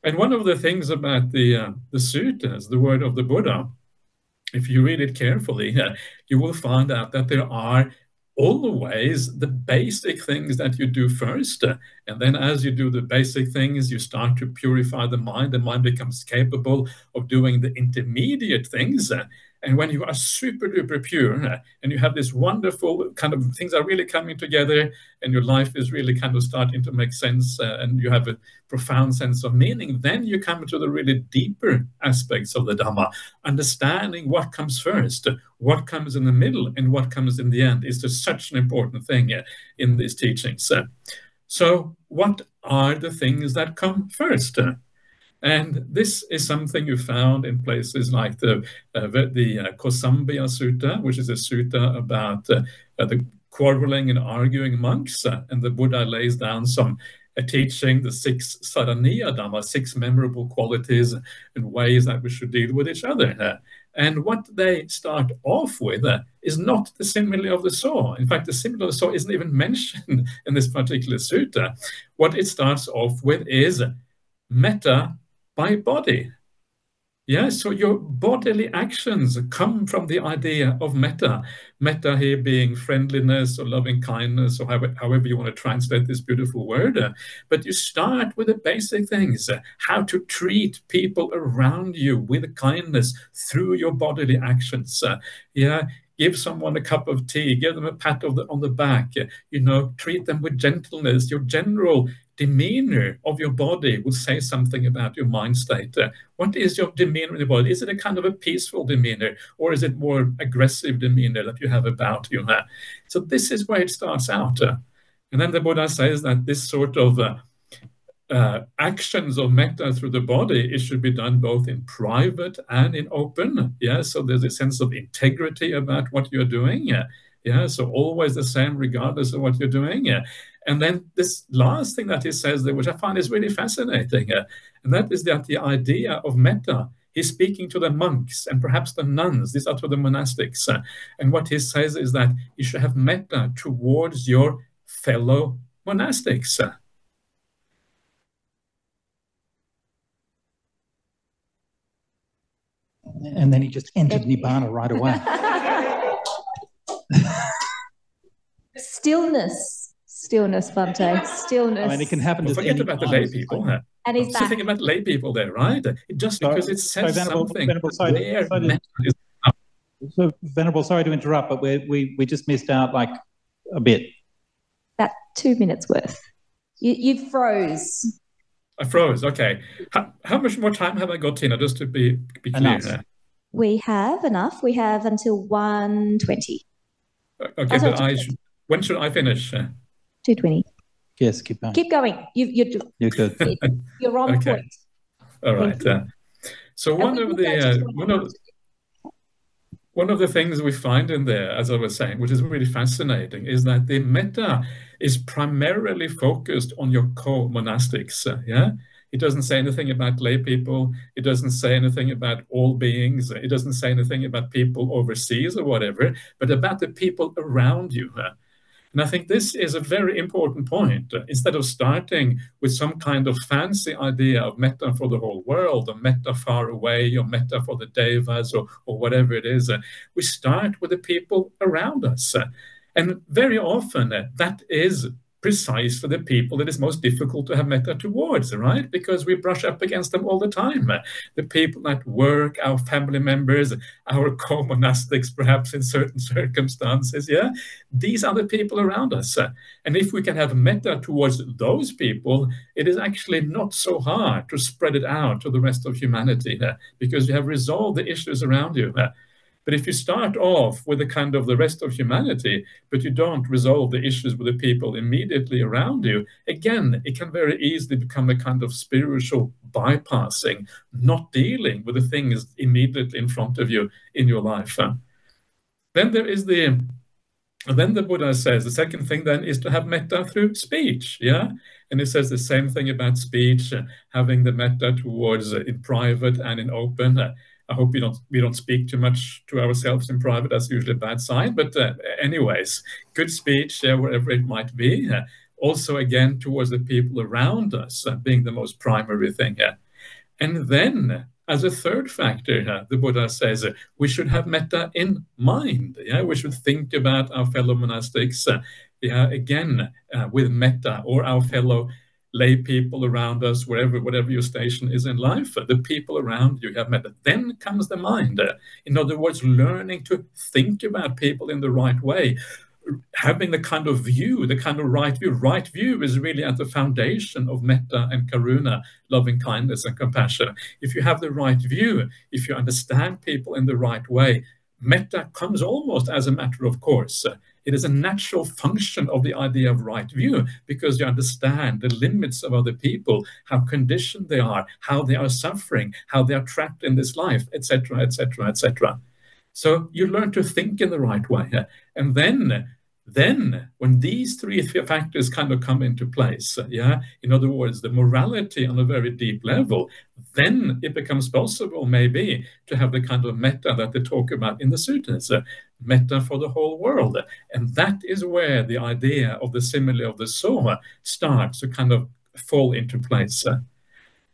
And one of the things about the uh, the suttas, the word of the Buddha, if you read it carefully, uh, you will find out that there are always the basic things that you do first. Uh, and then as you do the basic things, you start to purify the mind. The mind becomes capable of doing the intermediate things. Uh, and when you are super duper pure uh, and you have this wonderful kind of things are really coming together and your life is really kind of starting to make sense uh, and you have a profound sense of meaning, then you come to the really deeper aspects of the Dhamma. Understanding what comes first, what comes in the middle, and what comes in the end is just such an important thing uh, in these teachings. Uh, so what are the things that come first? Uh, And this is something you found in places like the uh, the uh, Kosambia Sutta, which is a sutta about uh, uh, the quarreling and arguing monks. Uh, and the Buddha lays down some uh, teaching, the six Saraniya Dhamma, six memorable qualities and ways that we should deal with each other. Uh, and what they start off with uh, is not the simile of the saw. In fact, the simile of the saw isn't even mentioned in this particular sutta. What it starts off with is metta by body. Yeah, so your bodily actions come from the idea of metta. Metta here being friendliness or loving kindness, or however, however you want to translate this beautiful word. But you start with the basic things, how to treat people around you with kindness through your bodily actions. Yeah. Give someone a cup of tea, give them a pat of the, on the back, you know, treat them with gentleness. Your general demeanor of your body will say something about your mind state. Uh, what is your demeanor in the body? Is it a kind of a peaceful demeanor, or is it more aggressive demeanor that you have about you? Uh, so this is where it starts out. Uh, and then the Buddha says that this sort of uh, Uh, actions of metta through the body, it should be done both in private and in open. Yeah, so there's a sense of integrity about what you're doing. Yeah, yeah, so always the same regardless of what you're doing. Yeah. And then this last thing that he says there, which I find is really fascinating, yeah, and that is that the idea of metta, he's speaking to the monks and perhaps the nuns, these are to the monastics. Uh, and what he says is that you should have metta towards your fellow monastics. Uh, And then he just entered Nibbana right away. Stillness. Stillness, Bhante. Stillness. I mean, it can happen well, to forget about the lay people. Huh? And he's back. Something about lay people there, right? Just because sorry, it says sorry, something. Venerable, sorry, there sorry, to, is so, Venerable, sorry to interrupt, but we, we, we just missed out like a bit. About two minutes worth. You, you froze. I froze. Okay. How, how much more time have I got, Tina, just to be, be clear? Enough. We have enough. We have until one twenty. Okay, but I should, when should I finish? two twenty. Yes, keep going. Keep going. You, you're, you're good. You're on okay. point. All right. Uh, so one of, the, uh, one of the one of the things we find in there, as I was saying, which is really fascinating, is that the metta is primarily focused on your co-monastics. Uh, yeah. It doesn't say anything about lay people. It doesn't say anything about all beings. It doesn't say anything about people overseas or whatever, but about the people around you. And I think this is a very important point. Instead of starting with some kind of fancy idea of metta for the whole world, or metta far away, or metta for the devas, or, or whatever it is, we start with the people around us. And very often that is precise for the people that is most difficult to have metta towards, right? Because we brush up against them all the time. The people at work, our family members, our co-monastics, perhaps in certain circumstances, yeah? These are the people around us. And if we can have metta towards those people, it is actually not so hard to spread it out to the rest of humanity, uh, because you have resolved the issues around you. Uh, But if you start off with the kind of the rest of humanity, but you don't resolve the issues with the people immediately around you, again, it can very easily become a kind of spiritual bypassing, not dealing with the things immediately in front of you in your life. Then there is the, then the Buddha says, the second thing then is to have metta through speech, yeah? And he says the same thing about speech, having the metta towards uh, in private and in open. Uh, I hope we don't, we don't speak too much to ourselves in private. That's usually a bad sign. But uh, anyways, good speech, uh, wherever it might be. Uh, also, again, towards the people around us uh, being the most primary thing. Uh. And then, as a third factor, uh, the Buddha says, uh, we should have metta in mind. Yeah? We should think about our fellow monastics, uh, yeah, again, uh, with metta, or our fellow lay people around us, wherever, whatever your station is in life, the people around you have met. Then comes the mind. In other words, learning to think about people in the right way, having the kind of view, the kind of right view. Right view is really at the foundation of metta and karuna, loving kindness and compassion. If you have the right view, if you understand people in the right way, metta comes almost as a matter of course. It is a natural function of the idea of right view, because you understand the limits of other people, how conditioned they are, how they are suffering, how they are trapped in this life, et cetera, et cetera, et cetera. So you learn to think in the right way. And then, then when these three factors kind of come into place, yeah, in other words, the morality on a very deep level, then it becomes possible maybe to have the kind of metta that they talk about in the suttas. Metta for the whole world. And that is where the idea of the simile of the sower starts to kind of fall into place.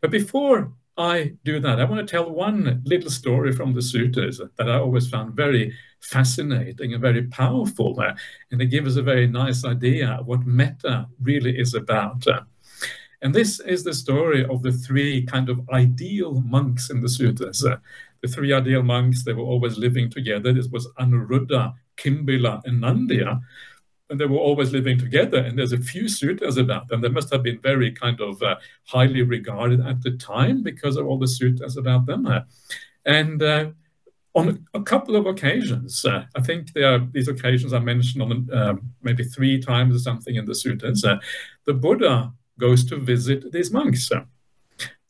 But before I do that, I want to tell one little story from the suttas that I always found very fascinating and very powerful. And it gives us a very nice idea of what metta really is about. And this is the story of the three kind of ideal monks in the suttas. The three ideal monks, they were always living together. This was Anuruddha, Kimbila, and Nandiya. And they were always living together. And there's a few suttas about them. They must have been very kind of uh, highly regarded at the time because of all the suttas about them. And uh, on a couple of occasions, uh, I think there are, these occasions I mentioned on uh, maybe three times or something in the suttas, uh, the Buddha goes to visit these monks.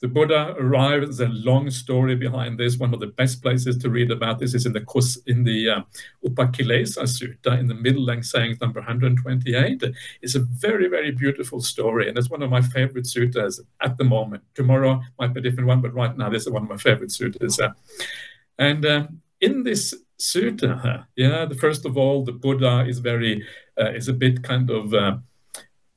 The Buddha arrived. There's a long story behind this. One of the best places to read about this is in the in the uh, Upakilesa Sutta, in the middle length sayings number one hundred twenty-eight. It's a very, very beautiful story, and it's one of my favorite suttas at the moment. Tomorrow might be a different one, but right now this is one of my favorite suttas. Uh, and um, in this sutta, yeah, the, first of all, the Buddha is very uh, is a bit kind of. Uh,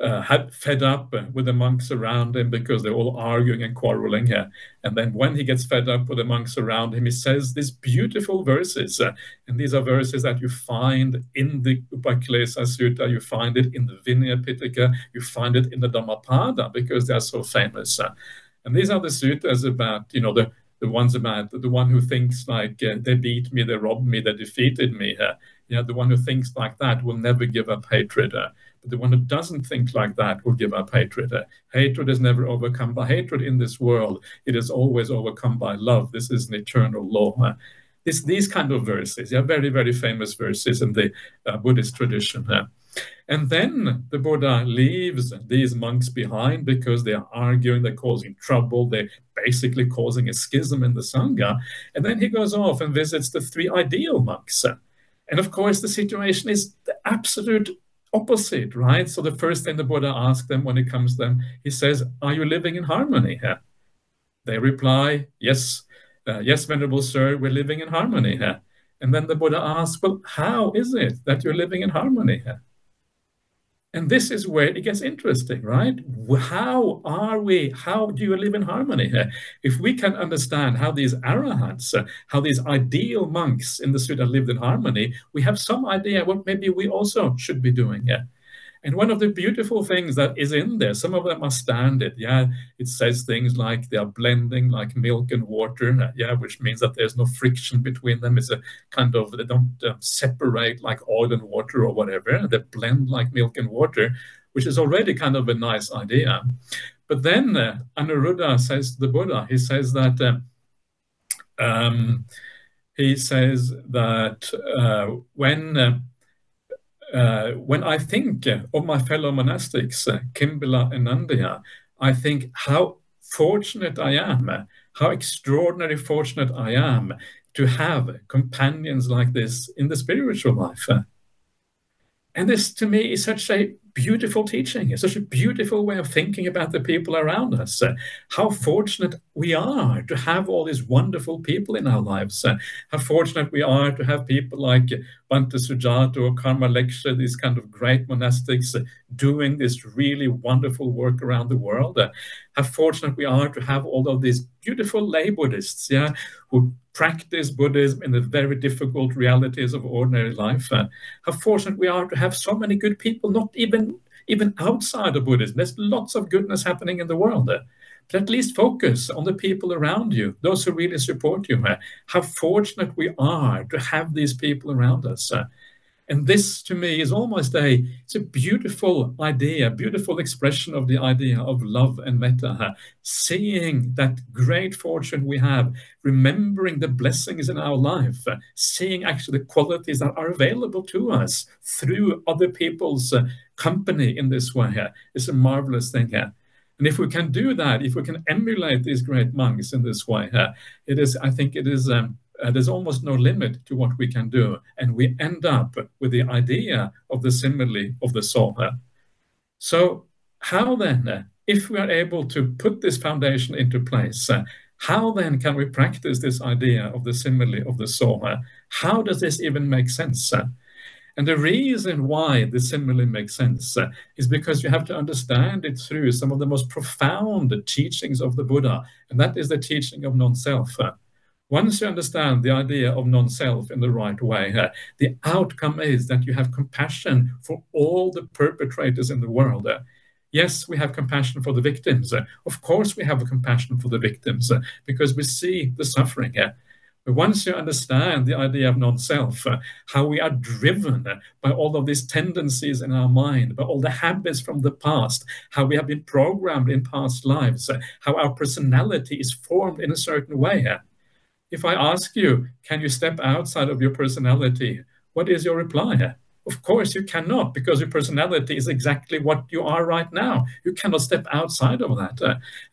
Uh, had fed up with the monks around him because they're all arguing and quarreling here. And then when he gets fed up with the monks around him, he says these beautiful verses. Uh, and these are verses that you find in the Upakilesa Sutta, you find it in the Vinaya Pitaka, you find it in the Dhammapada because they are so famous. Uh, and these are the suttas about, you know, the, the ones about the one who thinks like uh, they beat me, they robbed me, they defeated me. Uh, yeah, the one who thinks like that will never give up hatred. Uh, But the one who doesn't think like that will give up hatred. Uh, hatred is never overcome by hatred in this world. It is always overcome by love. This is an eternal law. Uh, this, these kind of verses, yeah, very, very famous verses in the uh, Buddhist tradition. Uh. And then the Buddha leaves these monks behind because they're arguing, they're causing trouble, they're basically causing a schism in the Sangha. And then he goes off and visits the three ideal monks. And of course, the situation is the absolute opposite, right? So the first thing the Buddha asks them when he comes to them, he says, are you living in harmony here? They reply, yes, uh, yes, Venerable Sir, we're living in harmony here. And then the Buddha asks, well, how is it that you're living in harmony here? And this is where it gets interesting, right? How are we, how do you live in harmony here? If we can understand how these arahants, how these ideal monks in the sutta lived in harmony, we have some idea what maybe we also should be doing here. And one of the beautiful things that is in there, some of them are standard, yeah, it says things like they are blending like milk and water, yeah, which means that there's no friction between them. It's a kind of, they don't uh, separate like oil and water or whatever, they blend like milk and water, which is already kind of a nice idea. But then uh, Anuruddha says to the Buddha, he says that, uh, um, he says that uh, when, uh, Uh, when I think of my fellow monastics, uh, Kimbila and Nandiya, I think how fortunate I am, how extraordinarily fortunate I am to have companions like this in the spiritual life. And this to me is such a beautiful teaching, it's such a beautiful way of thinking about the people around us. How fortunate we are to have all these wonderful people in our lives. How fortunate we are to have people like Bhante Sujato, Karma Lekshe, these kind of great monastics doing this really wonderful work around the world. How fortunate we are to have all of these beautiful lay Buddhists, yeah, who practice Buddhism in the very difficult realities of ordinary life. How fortunate we are to have so many good people, not even, even outside of Buddhism. There's lots of goodness happening in the world. But at least focus on the people around you, those who really support you. How fortunate we are to have these people around us. And this, to me, is almost a, it's a beautiful idea, beautiful expression of the idea of love and metta. Seeing that great fortune we have, remembering the blessings in our life, seeing actually the qualities that are available to us through other people's company in this way. It's a marvelous thing here. And if we can do that, if we can emulate these great monks in this way, it is, I think it is... Um, Uh, there's almost no limit to what we can do. And we end up with the idea of the simile of the soul. So how then, if we are able to put this foundation into place, how then can we practice this idea of the simile of the soul? How does this even make sense? And the reason why the simile makes sense is because you have to understand it through some of the most profound teachings of the Buddha. And that is the teaching of non-self. Once you understand the idea of non-self in the right way, uh, the outcome is that you have compassion for all the perpetrators in the world. Uh, yes, we have compassion for the victims. Uh, of course, we have compassion for the victims uh, because we see the suffering. Uh, But once you understand the idea of non-self, uh, how we are driven by all of these tendencies in our mind, by all the habits from the past, how we have been programmed in past lives, uh, how our personality is formed in a certain way. Uh, If I ask you, can you step outside of your personality? What is your reply? Of course you cannot, because your personality is exactly what you are right now. You cannot step outside of that.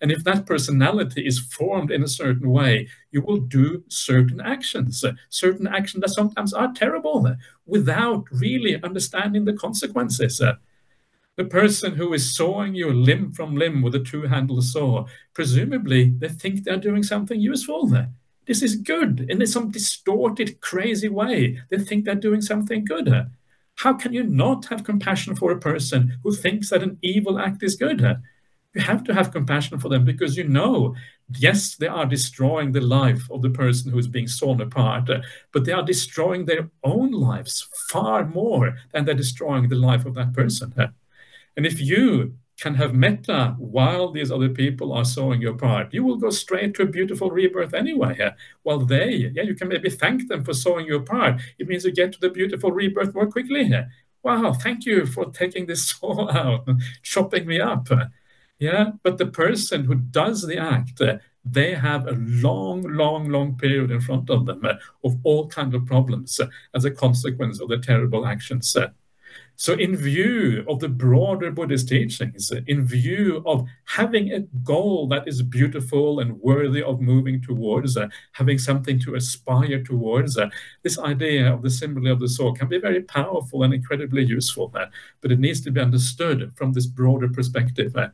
And if that personality is formed in a certain way, you will do certain actions, certain actions that sometimes are terrible, without really understanding the consequences. The person who is sawing you limb from limb with a two-handled saw, presumably they think they're doing something useful. This is good, and in some distorted, crazy way, they think they're doing something good. How can you not have compassion for a person who thinks that an evil act is good? You have to have compassion for them because you know, yes, they are destroying the life of the person who is being sawn apart, but they are destroying their own lives far more than they're destroying the life of that person. And if you can have metta while these other people are sawing you apart, you will go straight to a beautiful rebirth anyway. While they, yeah, you can maybe thank them for sawing you apart. It means you get to the beautiful rebirth more quickly. Wow, thank you for taking this saw out, chopping me up. Yeah, but the person who does the act, they have a long, long, long period in front of them of all kinds of problems as a consequence of the terrible actions. So in view of the broader Buddhist teachings, in view of having a goal that is beautiful and worthy of moving towards, uh, having something to aspire towards, uh, this idea of the simile of the sword can be very powerful and incredibly useful, uh, but it needs to be understood from this broader perspective. Uh,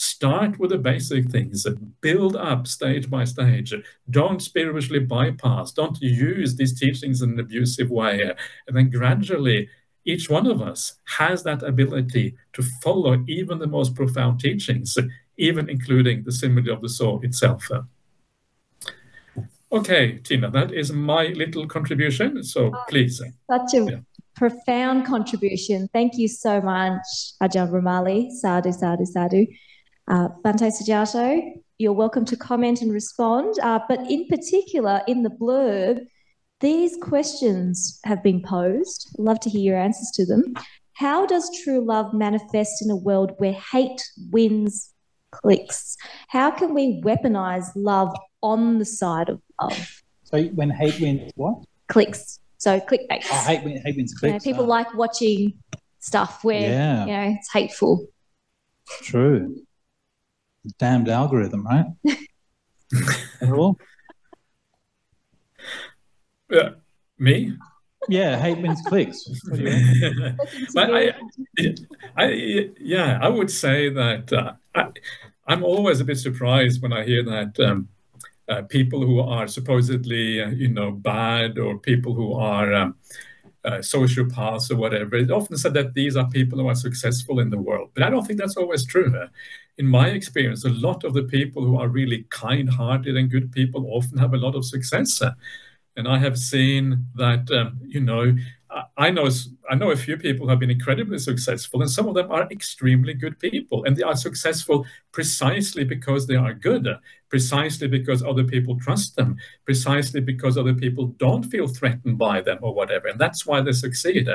Start with the basic things, build up stage by stage. Don't spiritually bypass, don't use these teachings in an abusive way. And then gradually, each one of us has that ability to follow even the most profound teachings, even including the simile of the sword itself. Okay, Tina, that is my little contribution, so oh, please. Such a yeah. profound contribution. Thank you so much, Ajahn Ramali. Sadhu, sadhu, sadhu. Uh, Bhante Sujato, you're welcome to comment and respond, uh, but in particular, in the blurb, these questions have been posed. Love to hear your answers to them. How does true love manifest in a world where hate wins clicks? How can we weaponize love on the side of love? So when hate wins what? Clicks. So clickbait. Oh, hate, win, hate wins clicks. You know, people oh. like watching stuff where yeah. you know it's hateful. True. Damned algorithm, right? uh, me? Yeah, hate wins clicks. But I, I, yeah, I would say that uh, I, I'm always a bit surprised when I hear that um, uh, people who are supposedly, uh, you know, bad or people who are um, uh, sociopaths or whatever. It's often said that these are people who are successful in the world, but I don't think that's always true. Uh, In my experience, a lot of the people who are really kind-hearted and good people often have a lot of success. And I have seen that, um, you know, I know I know a few people who have been incredibly successful, and some of them are extremely good people. And they are successful precisely because they are good, precisely because other people trust them, precisely because other people don't feel threatened by them or whatever. And that's why they succeed.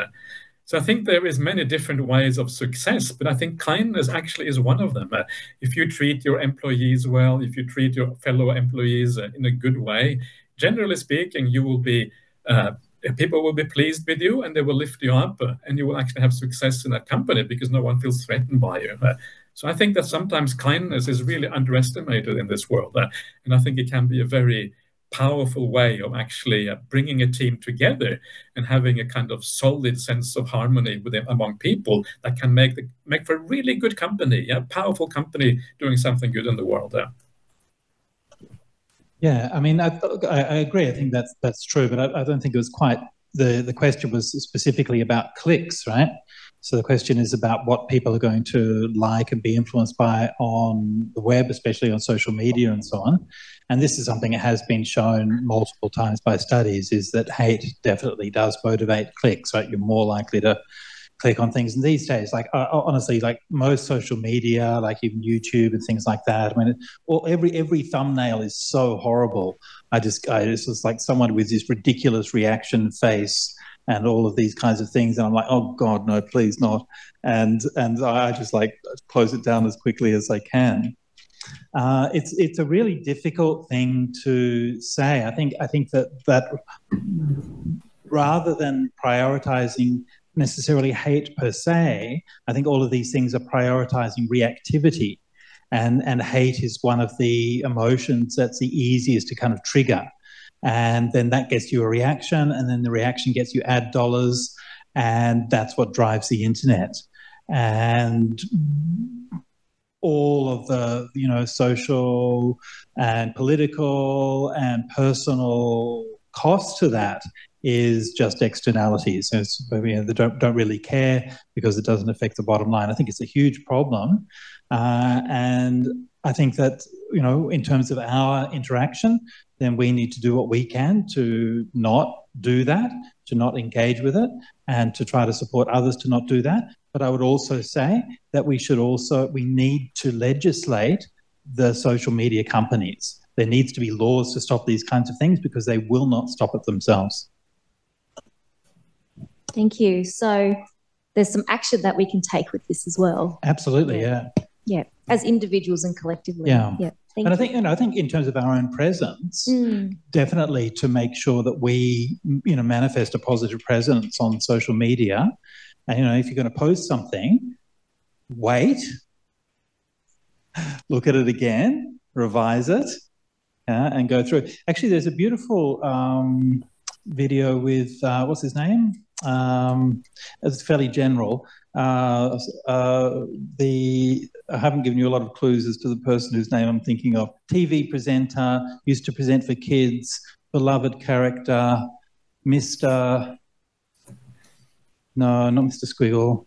So I think there is many different ways of success, but I think kindness actually is one of them. Uh, if you treat your employees well, if you treat your fellow employees uh, in a good way, generally speaking, you will be, uh, people will be pleased with you and they will lift you up uh, and you will actually have success in that company because no one feels threatened by you. Uh, so I think that sometimes kindness is really underestimated in this world. Uh, and I think it can be a very powerful way of actually uh, bringing a team together and having a kind of solid sense of harmony within, among people that can make the, make for really good company, yeah, powerful company doing something good in the world. Yeah, yeah I mean, I, I agree. I think that's that's true, but I, I don't think it was quite the the question was specifically about clicks, right? So the question is about what people are going to like and be influenced by on the web, especially on social media and so on. And this is something that has been shown multiple times by studies, is that hate definitely does motivate clicks, right? You're more likely to click on things. And these days, like uh, honestly, like most social media, like even YouTube and things like that, I mean, all, every every thumbnail is so horrible. I just, I, it's just like someone with this ridiculous reaction face and all of these kinds of things, and I'm like, oh God, no, please not. And and I just like close it down as quickly as I can. Uh, it's it's a really difficult thing to say. I think I think that that rather than prioritizing necessarily hate per se, I think all of these things are prioritizing reactivity, and and hate is one of the emotions that's the easiest to kind of trigger. And then that gets you a reaction, and then the reaction gets you ad dollars, and that's what drives the internet. And all of the, you know, social and political and personal cost to that is just externalities. So it's, you know, they don't, don't really care because it doesn't affect the bottom line. I think it's a huge problem. Uh, and I think that, you know, in terms of our interaction, then we need to do what we can to not do that, to not engage with it, and to try to support others to not do that. But I would also say that we should also, we need to legislate the social media companies. There needs to be laws to stop these kinds of things because they will not stop it themselves. Thank you. So there's some action that we can take with this as well. Absolutely, yeah. Yeah, yeah. As individuals and collectively. Yeah. Yeah. Thank and you. I think, you know, I think in terms of our own presence, mm. definitely to make sure that we, you know, manifest a positive presence on social media, And, you know, if you're going to post something, wait, look at it again, revise it, uh, and go through. Actually, there's a beautiful um, video with, uh, what's his name? Um, it's fairly general. Uh, uh, the I haven't given you a lot of clues as to the person whose name I'm thinking of. T V presenter, used to present for kids, beloved character, Mister No, not Mister Squiggle.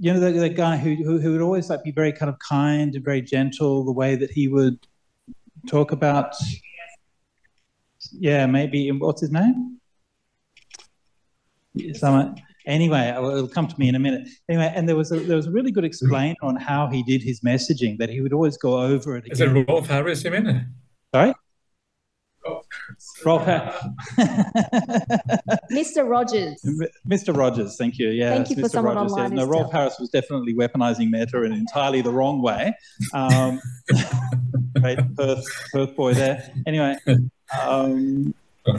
You know, that guy who, who who would always like be very kind of kind and very gentle, the way that he would talk about. Yeah, maybe, what's his name? Someone. Anyway, it'll come to me in a minute. Anyway, and there was a, there was a really good explainer on how he did his messaging, that he would always go over it again. Is it Rolf Harris, you mean? Sorry? Oh. Rolf Harris. Mister Rogers. Mister Rogers, thank you. Yeah, thank you for Mister someone Rogers, online. Yeah. No, Rolf Harris was definitely weaponizing Metta in entirely the wrong way. Um, great Perth, Perth boy there. Anyway, um,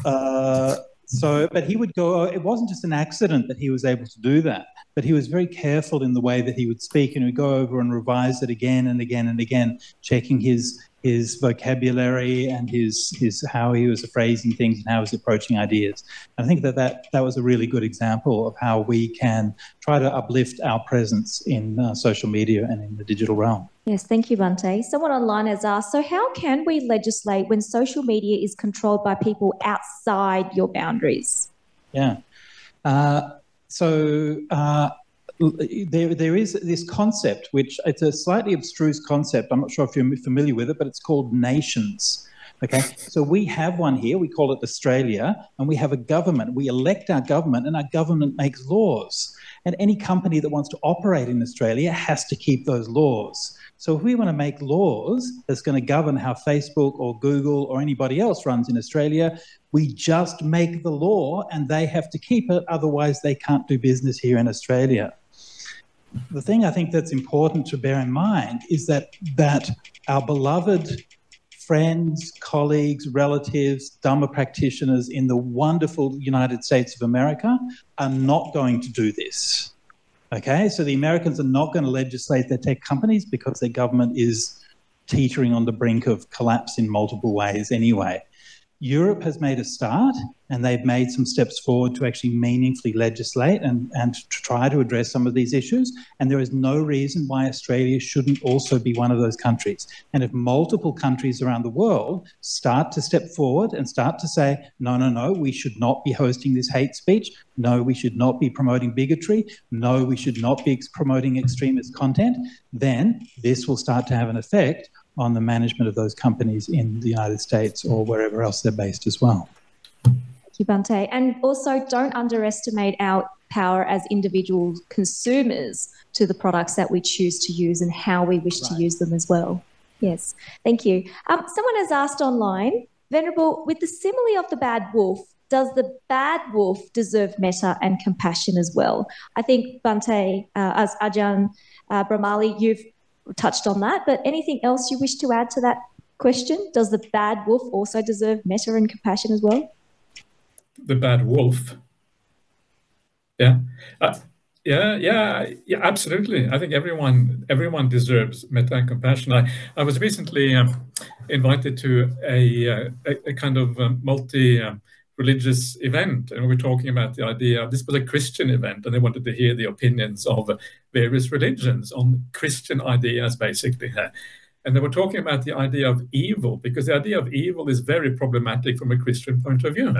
uh, So, but he would go, it wasn't just an accident that he was able to do that, but he was very careful in the way that he would speak, and he would go over and revise it again and again and again, checking his his vocabulary and his, his how he was phrasing things and how he was approaching ideas. And I think that, that that was a really good example of how we can try to uplift our presence in uh, social media and in the digital realm. Yes, thank you, Bhante. Someone online has asked, so how can we legislate when social media is controlled by people outside your boundaries? Yeah. Uh, so uh, there, there is this concept, which it's a slightly abstruse concept. I'm not sure if you're familiar with it, but it's called nations. Okay, so we have one here. We call it Australia, and we have a government. We elect our government, and our government makes laws. And any company that wants to operate in Australia has to keep those laws. So if we want to make laws that's going to govern how Facebook or Google or anybody else runs in Australia, we just make the law and they have to keep it, otherwise they can't do business here in Australia. The thing I think that's important to bear in mind is that, that our beloved friends, colleagues, relatives, Dhamma practitioners in the wonderful United States of America are not going to do this. Okay, so the Americans are not going to legislate their tech companies because their government is teetering on the brink of collapse in multiple ways anyway. Europe has made a start, and they've made some steps forward to actually meaningfully legislate and, and to try to address some of these issues. And there is no reason why Australia shouldn't also be one of those countries. And if multiple countries around the world start to step forward and start to say, no, no, no, we should not be hosting this hate speech. No, we should not be promoting bigotry. No, we should not be promoting extremist content. Then this will start to have an effect on the management of those companies in the United States or wherever else they're based as well. Thank you, Bhante. And also, don't underestimate our power as individual consumers to the products that we choose to use and how we wish right. to use them as well. Yes, thank you. Um, someone has asked online, Venerable, with the simile of the bad wolf, does the bad wolf deserve metta and compassion as well? I think, Bhante, uh, as Ajahn uh, Brahmali, you've touched on that, but anything else you wish to add to that question? Does the bad wolf also deserve metta and compassion as well? The bad wolf? Yeah. Uh, yeah, yeah, yeah, absolutely. I think everyone everyone deserves metta and compassion. I, I was recently um, invited to a, uh, a, a kind of um, multi- um, religious event, and we were talking about the idea of this was a Christian event, and they wanted to hear the opinions of various religions on Christian ideas, basically. And they were talking about the idea of evil, because the idea of evil is very problematic from a Christian point of view.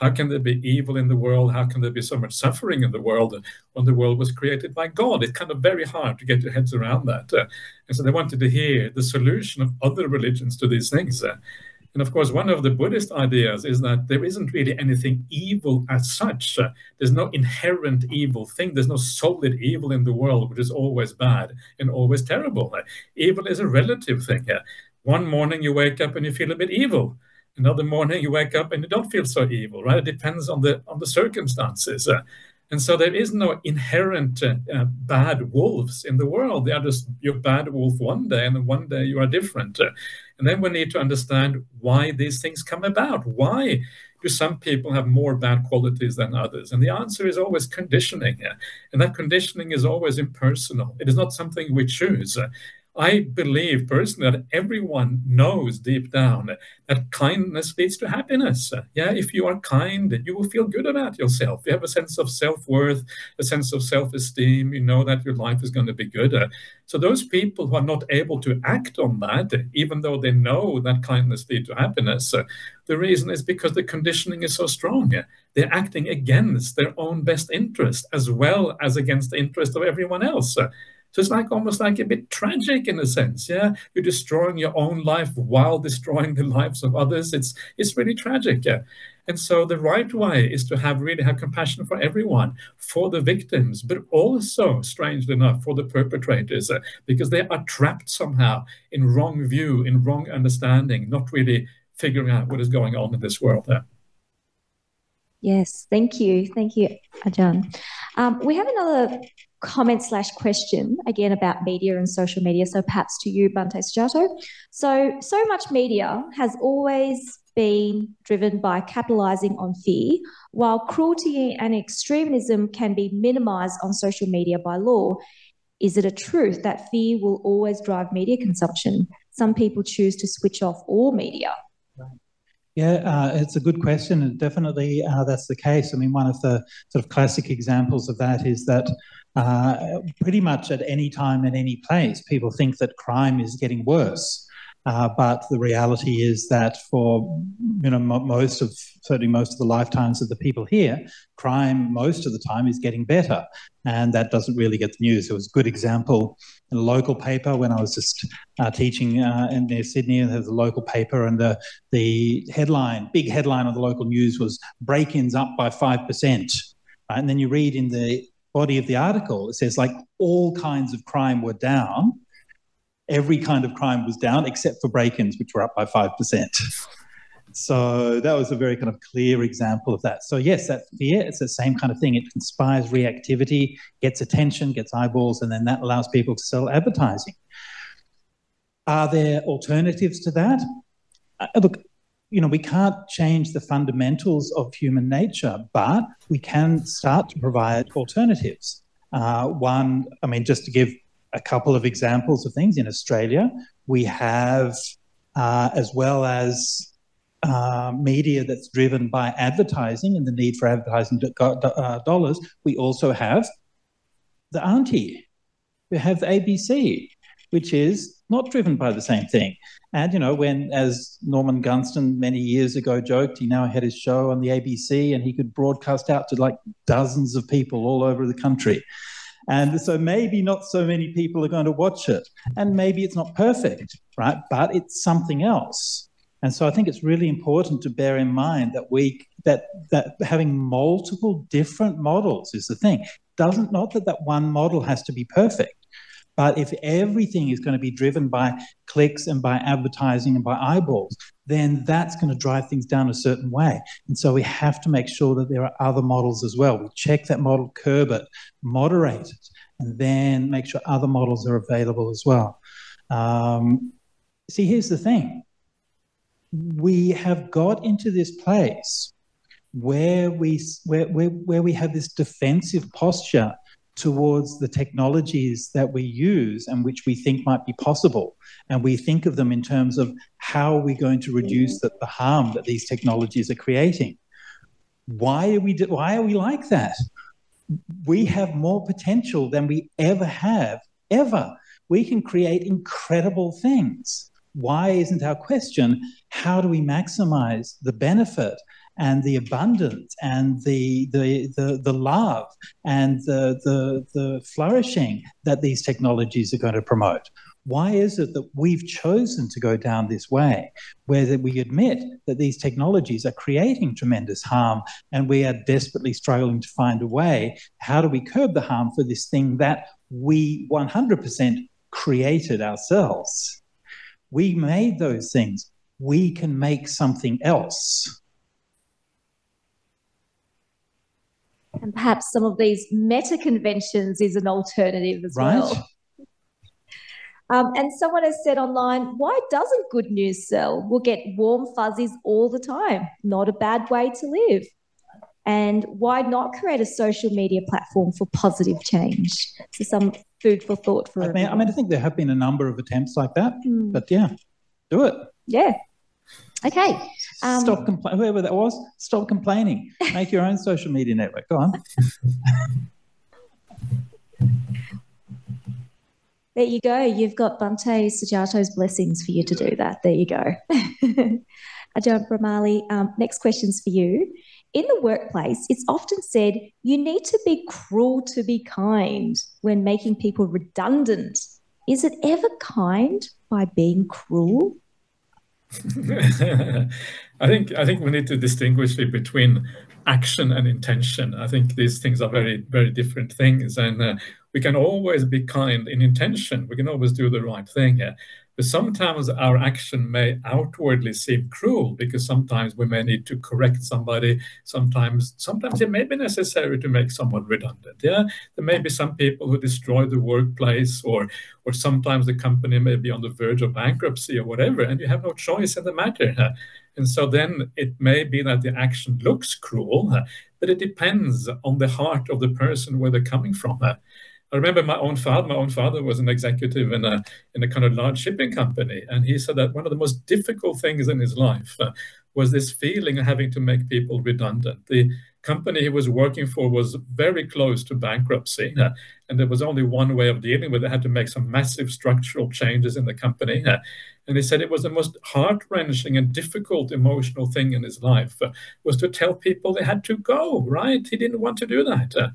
How can there be evil in the world? How can there be so much suffering in the world when the world was created by God? It's kind of very hard to get your heads around that. And so they wanted to hear the solution of other religions to these things. And of course, one of the Buddhist ideas is that there isn't really anything evil as such. There's no inherent evil thing. There's no solid evil in the world, which is always bad and always terrible. Evil is a relative thing. One morning you wake up and you feel a bit evil. Another morning you wake up and you don't feel so evil, right? It depends on the, on the circumstances. And so there is no inherent uh, uh, bad wolves in the world. They are just your bad wolf one day, and then one day you are different. Uh, and then we need to understand why these things come about. Why do some people have more bad qualities than others? And the answer is always conditioning. And that conditioning is always impersonal. It is not something we choose. I believe personally that everyone knows deep down that kindness leads to happiness. Yeah, if you are kind, you will feel good about yourself. You have a sense of self-worth, a sense of self-esteem. You know that your life is going to be good. So those people who are not able to act on that, even though they know that kindness leads to happiness, the reason is because the conditioning is so strong. They're acting against their own best interest as well as against the interest of everyone else. So it's like almost like a bit tragic in a sense, yeah? You're destroying your own life while destroying the lives of others. It's it's really tragic, yeah? And so the right way is to have really have compassion for everyone, for the victims, but also, strangely enough, for the perpetrators, uh, because they are trapped somehow in wrong view, in wrong understanding, not really figuring out what is going on in this world. Yeah? Yes, thank you. Thank you, Ajahn. Um, we have another comment slash question again about media and social media. So perhaps to you, Bhante Sujato. So, so much media has always been driven by capitalizing on fear, while cruelty and extremism can be minimized on social media by law. Is it a truth that fear will always drive media consumption? Some people choose to switch off all media. Yeah, uh, it's a good question, and definitely uh, that's the case. I mean, one of the sort of classic examples of that is that uh, pretty much at any time and any place, people think that crime is getting worse. Uh, but the reality is that for, you know, most of, certainly most of the lifetimes of the people here, crime most of the time is getting better. And that doesn't really get the news. It was a good example in a local paper when I was just uh, teaching uh, in near Sydney, and there's a local paper, and the, the headline, big headline of the local news was break-ins up by five percent. Right? And then you read in the body of the article, it says like all kinds of crime were down. Every kind of crime was down except for break-ins, which were up by five percent. So that was a very kind of clear example of that. So yes, that fear, it's the same kind of thing. It inspires reactivity, gets attention, gets eyeballs, and then that allows people to sell advertising. Are there alternatives to that? Uh, look, you know, we can't change the fundamentals of human nature, but we can start to provide alternatives. Uh, one, I mean, just to give a couple of examples of things in Australia, we have uh, as well as uh, media that's driven by advertising and the need for advertising do do uh, dollars, we also have the auntie. We have the A B C, which is not driven by the same thing. And, you know, when, as Norman Gunston many years ago joked, he now had his show on the A B C and he could broadcast out to like dozens of people all over the country. And so maybe not so many people are going to watch it, and maybe it's not perfect, right? But it's something else. And so I think it's really important to bear in mind that we that that having multiple different models is the thing. Doesn't not that that one model has to be perfect, but if everything is going to be driven by clicks and by advertising and by eyeballs, then that's going to drive things down a certain way. And so we have to make sure that there are other models as well. We check that model, curb it, moderate it, and then make sure other models are available as well. Um, see, here's the thing. We have got into this place where we, where, where, where we have this defensive posture towards the technologies that we use and which we think might be possible. And we think of them in terms of how are we going to reduce the, the harm that these technologies are creating. Why are we, why are we like that? We have more potential than we ever have, ever. We can create incredible things. Why isn't our question, how do we maximize the benefit and the abundance and the the the, the love and the, the the flourishing that these technologies are going to promote? Why is it that we've chosen to go down this way, where that we admit that these technologies are creating tremendous harm and we are desperately struggling to find a way? How do we curb the harm for this thing that we one hundred percent created ourselves? We made those things. We can make something else. And perhaps some of these meta conventions is an alternative as right? well. Um, and someone has said online, why doesn't good news sell? We'll get warm fuzzies all the time. Not a bad way to live. And why not create a social media platform for positive change? So some food for thought for I mean, I mean, I think there have been a number of attempts like that, mm. but yeah, do it. Yeah. Okay. Um, stop complaining. Whoever that was, stop complaining. Make your own social media network. Go on. There you go. You've got Bhante Sujato's blessings for you to do that. There you go. Ajahn Brahmali, um, next question's for you. In the workplace, it's often said you need to be cruel to be kind when making people redundant. Is it ever kind by being cruel? I think I think we need to distinguish between action and intention. I think these things are very, very different things, and uh, we can always be kind in intention. We can always do the right thing. Yeah? But sometimes our action may outwardly seem cruel, because sometimes we may need to correct somebody. Sometimes sometimes it may be necessary to make someone redundant. Yeah, there may be some people who destroy the workplace, or or sometimes the company may be on the verge of bankruptcy or whatever, and you have no choice in the matter. Huh? And so then it may be that the action looks cruel, huh? But it depends on the heart of the person where they're coming from. Huh? I remember my own father. My own father was an executive in a in a kind of large shipping company, and he said that one of the most difficult things in his life uh, was this feeling of having to make people redundant. The company he was working for was very close to bankruptcy, uh, and there was only one way of dealing with it. They had to make some massive structural changes in the company. Uh, And he said it was the most heart-wrenching and difficult emotional thing in his life uh, was to tell people they had to go, right? He didn't want to do that. Uh,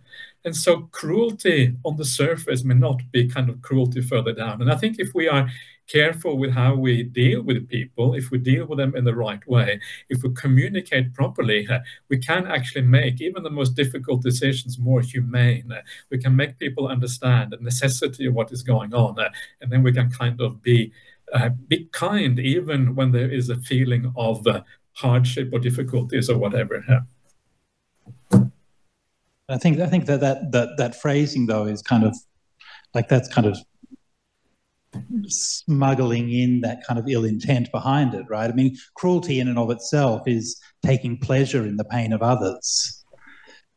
and so cruelty on the surface may not be kind of cruelty further down. And I think if we are careful with how we deal with people, if we deal with them in the right way, if we communicate properly, uh, we can actually make even the most difficult decisions more humane. Uh, we can make people understand the necessity of what is going on. Uh, and then we can kind of be... Uh, be kind even when there is a feeling of uh, hardship or difficulties or whatever. Yeah. I think I think that, that that that phrasing though is kind of like that's kind of smuggling in that kind of ill intent behind it, right? I mean, cruelty in and of itself is taking pleasure in the pain of others.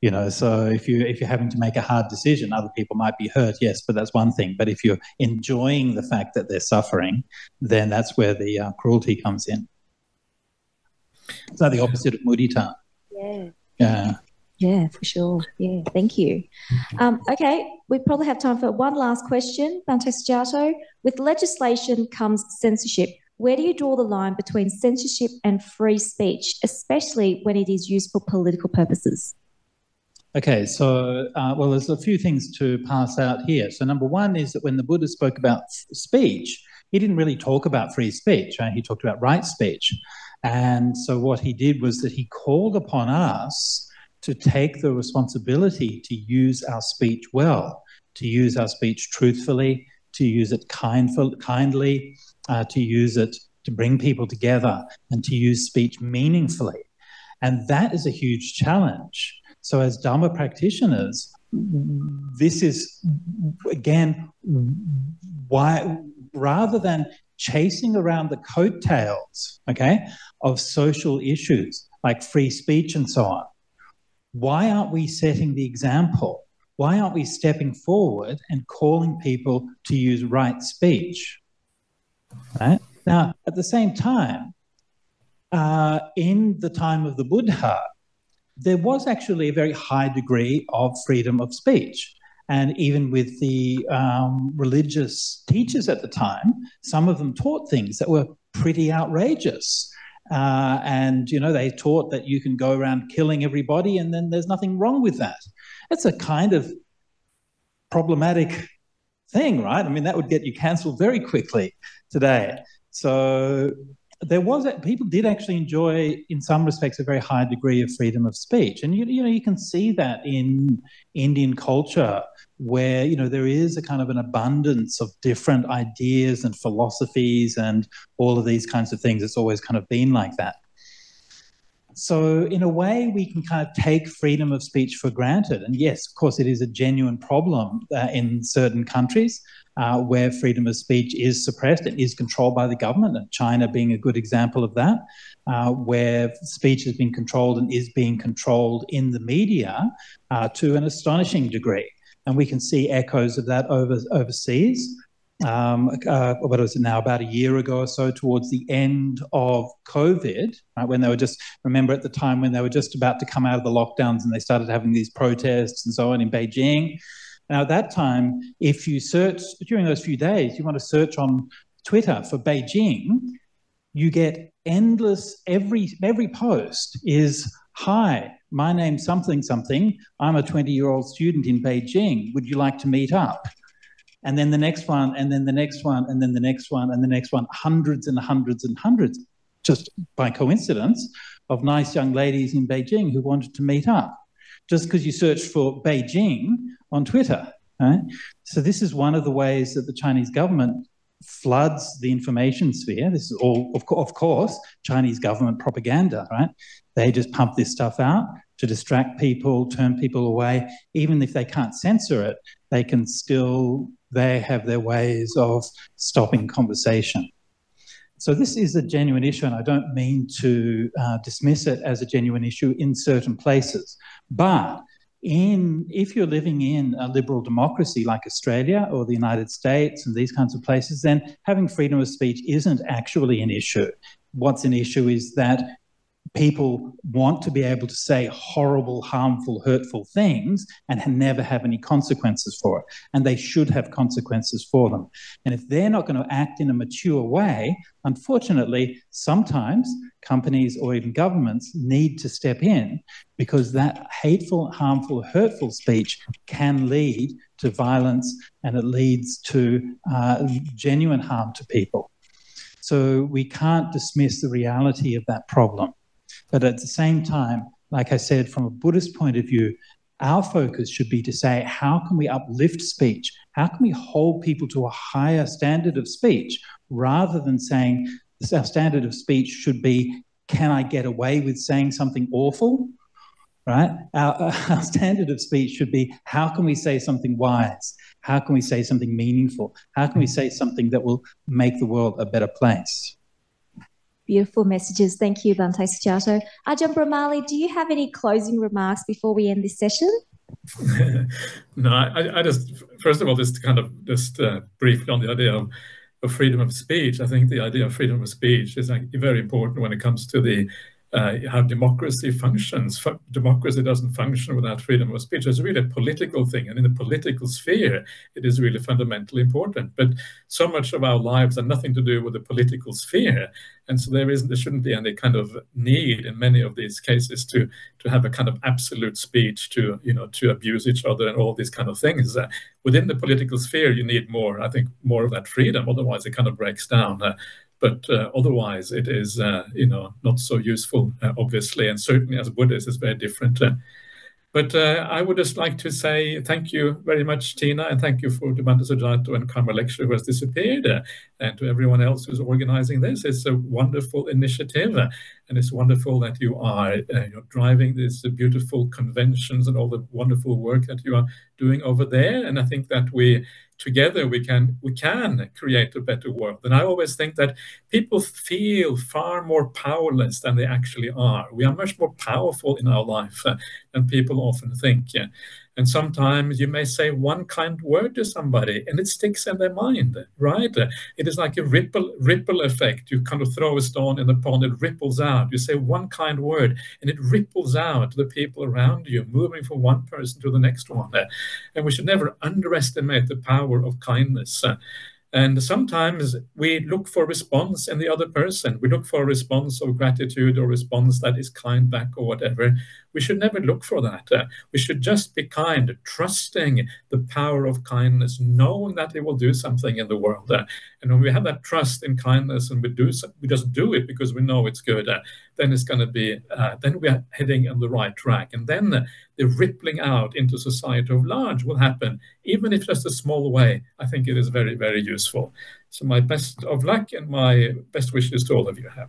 You know, so if you if you're having to make a hard decision, other people might be hurt, yes, but that's one thing. But if you're enjoying the fact that they're suffering, then that's where the uh, cruelty comes in. It's like the opposite of mudita. Yeah. Yeah. Yeah, for sure. Yeah, thank you. Um, okay, we probably have time for one last question, Bhante Sujato. With legislation comes censorship. Where do you draw the line between censorship and free speech, especially when it is used for political purposes? Okay, so, uh, well, there's a few things to pass out here. So number one is that when the Buddha spoke about speech, he didn't really talk about free speech, right? He talked about right speech. And so what he did was that he called upon us to take the responsibility to use our speech well, to use our speech truthfully, to use it kindful, kindly, uh, to use it to bring people together, and to use speech meaningfully. And that is a huge challenge. So as Dhamma practitioners, this is, again, why rather than chasing around the coattails, okay, of social issues like free speech and so on, why aren't we setting the example? Why aren't we stepping forward and calling people to use right speech? Right? Now, at the same time, uh, in the time of the Buddha, there was actually a very high degree of freedom of speech. And even with the um, religious teachers at the time, some of them taught things that were pretty outrageous. Uh, and, you know, they taught that you can go around killing everybody and then there's nothing wrong with that. That's a kind of problematic thing, right? I mean, that would get you cancelled very quickly today. So... There was people did actually enjoy, in some respects, a very high degree of freedom of speech, and you, you know you can see that in Indian culture, where you know there is a kind of an abundance of different ideas and philosophies and all of these kinds of things. It's always kind of been like that. So in a way, we can kind of take freedom of speech for granted, and yes, of course, it is a genuine problem uh, in certain countries. uh, where freedom of speech is suppressed and is controlled by the government, and China being a good example of that, uh, where speech has been controlled and is being controlled in the media uh, to an astonishing degree. And we can see echoes of that over, overseas. Um, uh, what was it now, about a year ago or so, towards the end of COVID, right, when they were just, remember at the time when they were just about to come out of the lockdowns and they started having these protests and so on in Beijing. Now at that time, if you search, during those few days, you want to search on Twitter for Beijing, you get endless, every, every post is, hi, my name's something something, I'm a twenty-year-old student in Beijing, would you like to meet up? And then the next one, and then the next one, and then the next one, and the next one, hundreds and hundreds and hundreds, just by coincidence, of nice young ladies in Beijing who wanted to meet up, just because you searched for Beijing on Twitter. Right? So this is one of the ways that the Chinese government floods the information sphere. This is all, of, co- of course, Chinese government propaganda, right? They just pump this stuff out to distract people, turn people away. Even if they can't censor it, they can still... they have their ways of stopping conversation. So this is a genuine issue, and I don't mean to uh, dismiss it as a genuine issue in certain places. But in, if you're living in a liberal democracy like Australia or the United States and these kinds of places, then having freedom of speech isn't actually an issue. What's an issue is that people want to be able to say horrible, harmful, hurtful things and never have any consequences for it. And they should have consequences for them. And if they're not going to act in a mature way, unfortunately, sometimes companies or even governments need to step in, because that hateful, harmful, hurtful speech can lead to violence, and it leads to uh, genuine harm to people. So we can't dismiss the reality of that problem. But at the same time, like I said, from a Buddhist point of view, our focus should be to say, how can we uplift speech? How can we hold people to a higher standard of speech, rather than saying our standard of speech should be, can I get away with saying something awful? Right? Our, our standard of speech should be, how can we say something wise? How can we say something meaningful? How can we say something that will make the world a better place? Beautiful messages. Thank you, Bhante Sujato. Ajahn Brahmali, do you have any closing remarks before we end this session? No, I, I just, first of all, just kind of just uh, briefly on the idea of, of freedom of speech. I think the idea of freedom of speech is like very important when it comes to the uh, how democracy functions. F- democracy doesn't function without freedom of speech. It's really a political thing. And in the political sphere, it is really fundamentally important. But so much of our lives have nothing to do with the political sphere. And so there isn't, there shouldn't be any kind of need in many of these cases to to have a kind of absolute speech, to, you know, to abuse each other and all these kind of things. Uh, within the political sphere, you need more, I think, more of that freedom. Otherwise, it kind of breaks down. Uh, but uh, otherwise, it is, uh, you know, not so useful, uh, obviously. And certainly as Buddhists, it's very different. Uh, but uh, I would just like to say thank you very much, Tina, and thank you for Bhante Sujato and Karma Lekshe, who has disappeared, uh, and to everyone else who's organizing this. It's a wonderful initiative, uh, and it's wonderful that you are uh, you're driving these uh, beautiful conventions and all the wonderful work that you are doing over there. And I think that we together we can we can create a better world. And I always think that people feel far more powerless than they actually are. We are much more powerful in our life uh, than people often think. Yeah. And sometimes you may say one kind word to somebody and it sticks in their mind, right? It is like a ripple ripple effect. You kind of throw a stone in the pond, it ripples out. You say one kind word and it ripples out to the people around you, moving from one person to the next one. And we should never underestimate the power of kindness. And sometimes we look for response in the other person. We look for a response of gratitude or response that is kind back or whatever. We should never look for that. Uh, we should just be kind, trusting the power of kindness, knowing that it will do something in the world. Uh, and when we have that trust in kindness and we do, so, we just do it because we know it's good, uh, then it's going to be, uh, then we are heading on the right track. And then uh, the rippling out into society at large will happen, even if just a small way. I think it is very, very useful. So my best of luck and my best wishes to all of you. Have.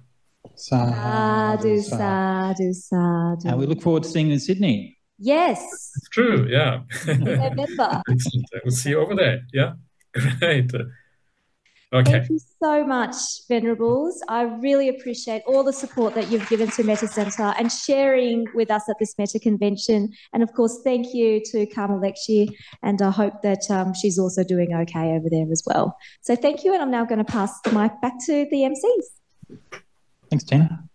Sadhu, sadhu, sadhu. And we look forward to seeing you in Sydney. Yes. It's true, yeah. Remember. Excellent. We'll see you over there, yeah. Right. Okay. Thank you so much, Venerables. I really appreciate all the support that you've given to Metta Centre and sharing with us at this Metta Convention. And of course, thank you to Karma Lekshe, and I hope that um, she's also doing okay over there as well. So thank you, and I'm now going to pass the mic back to the M Cs. Thanks, Tina.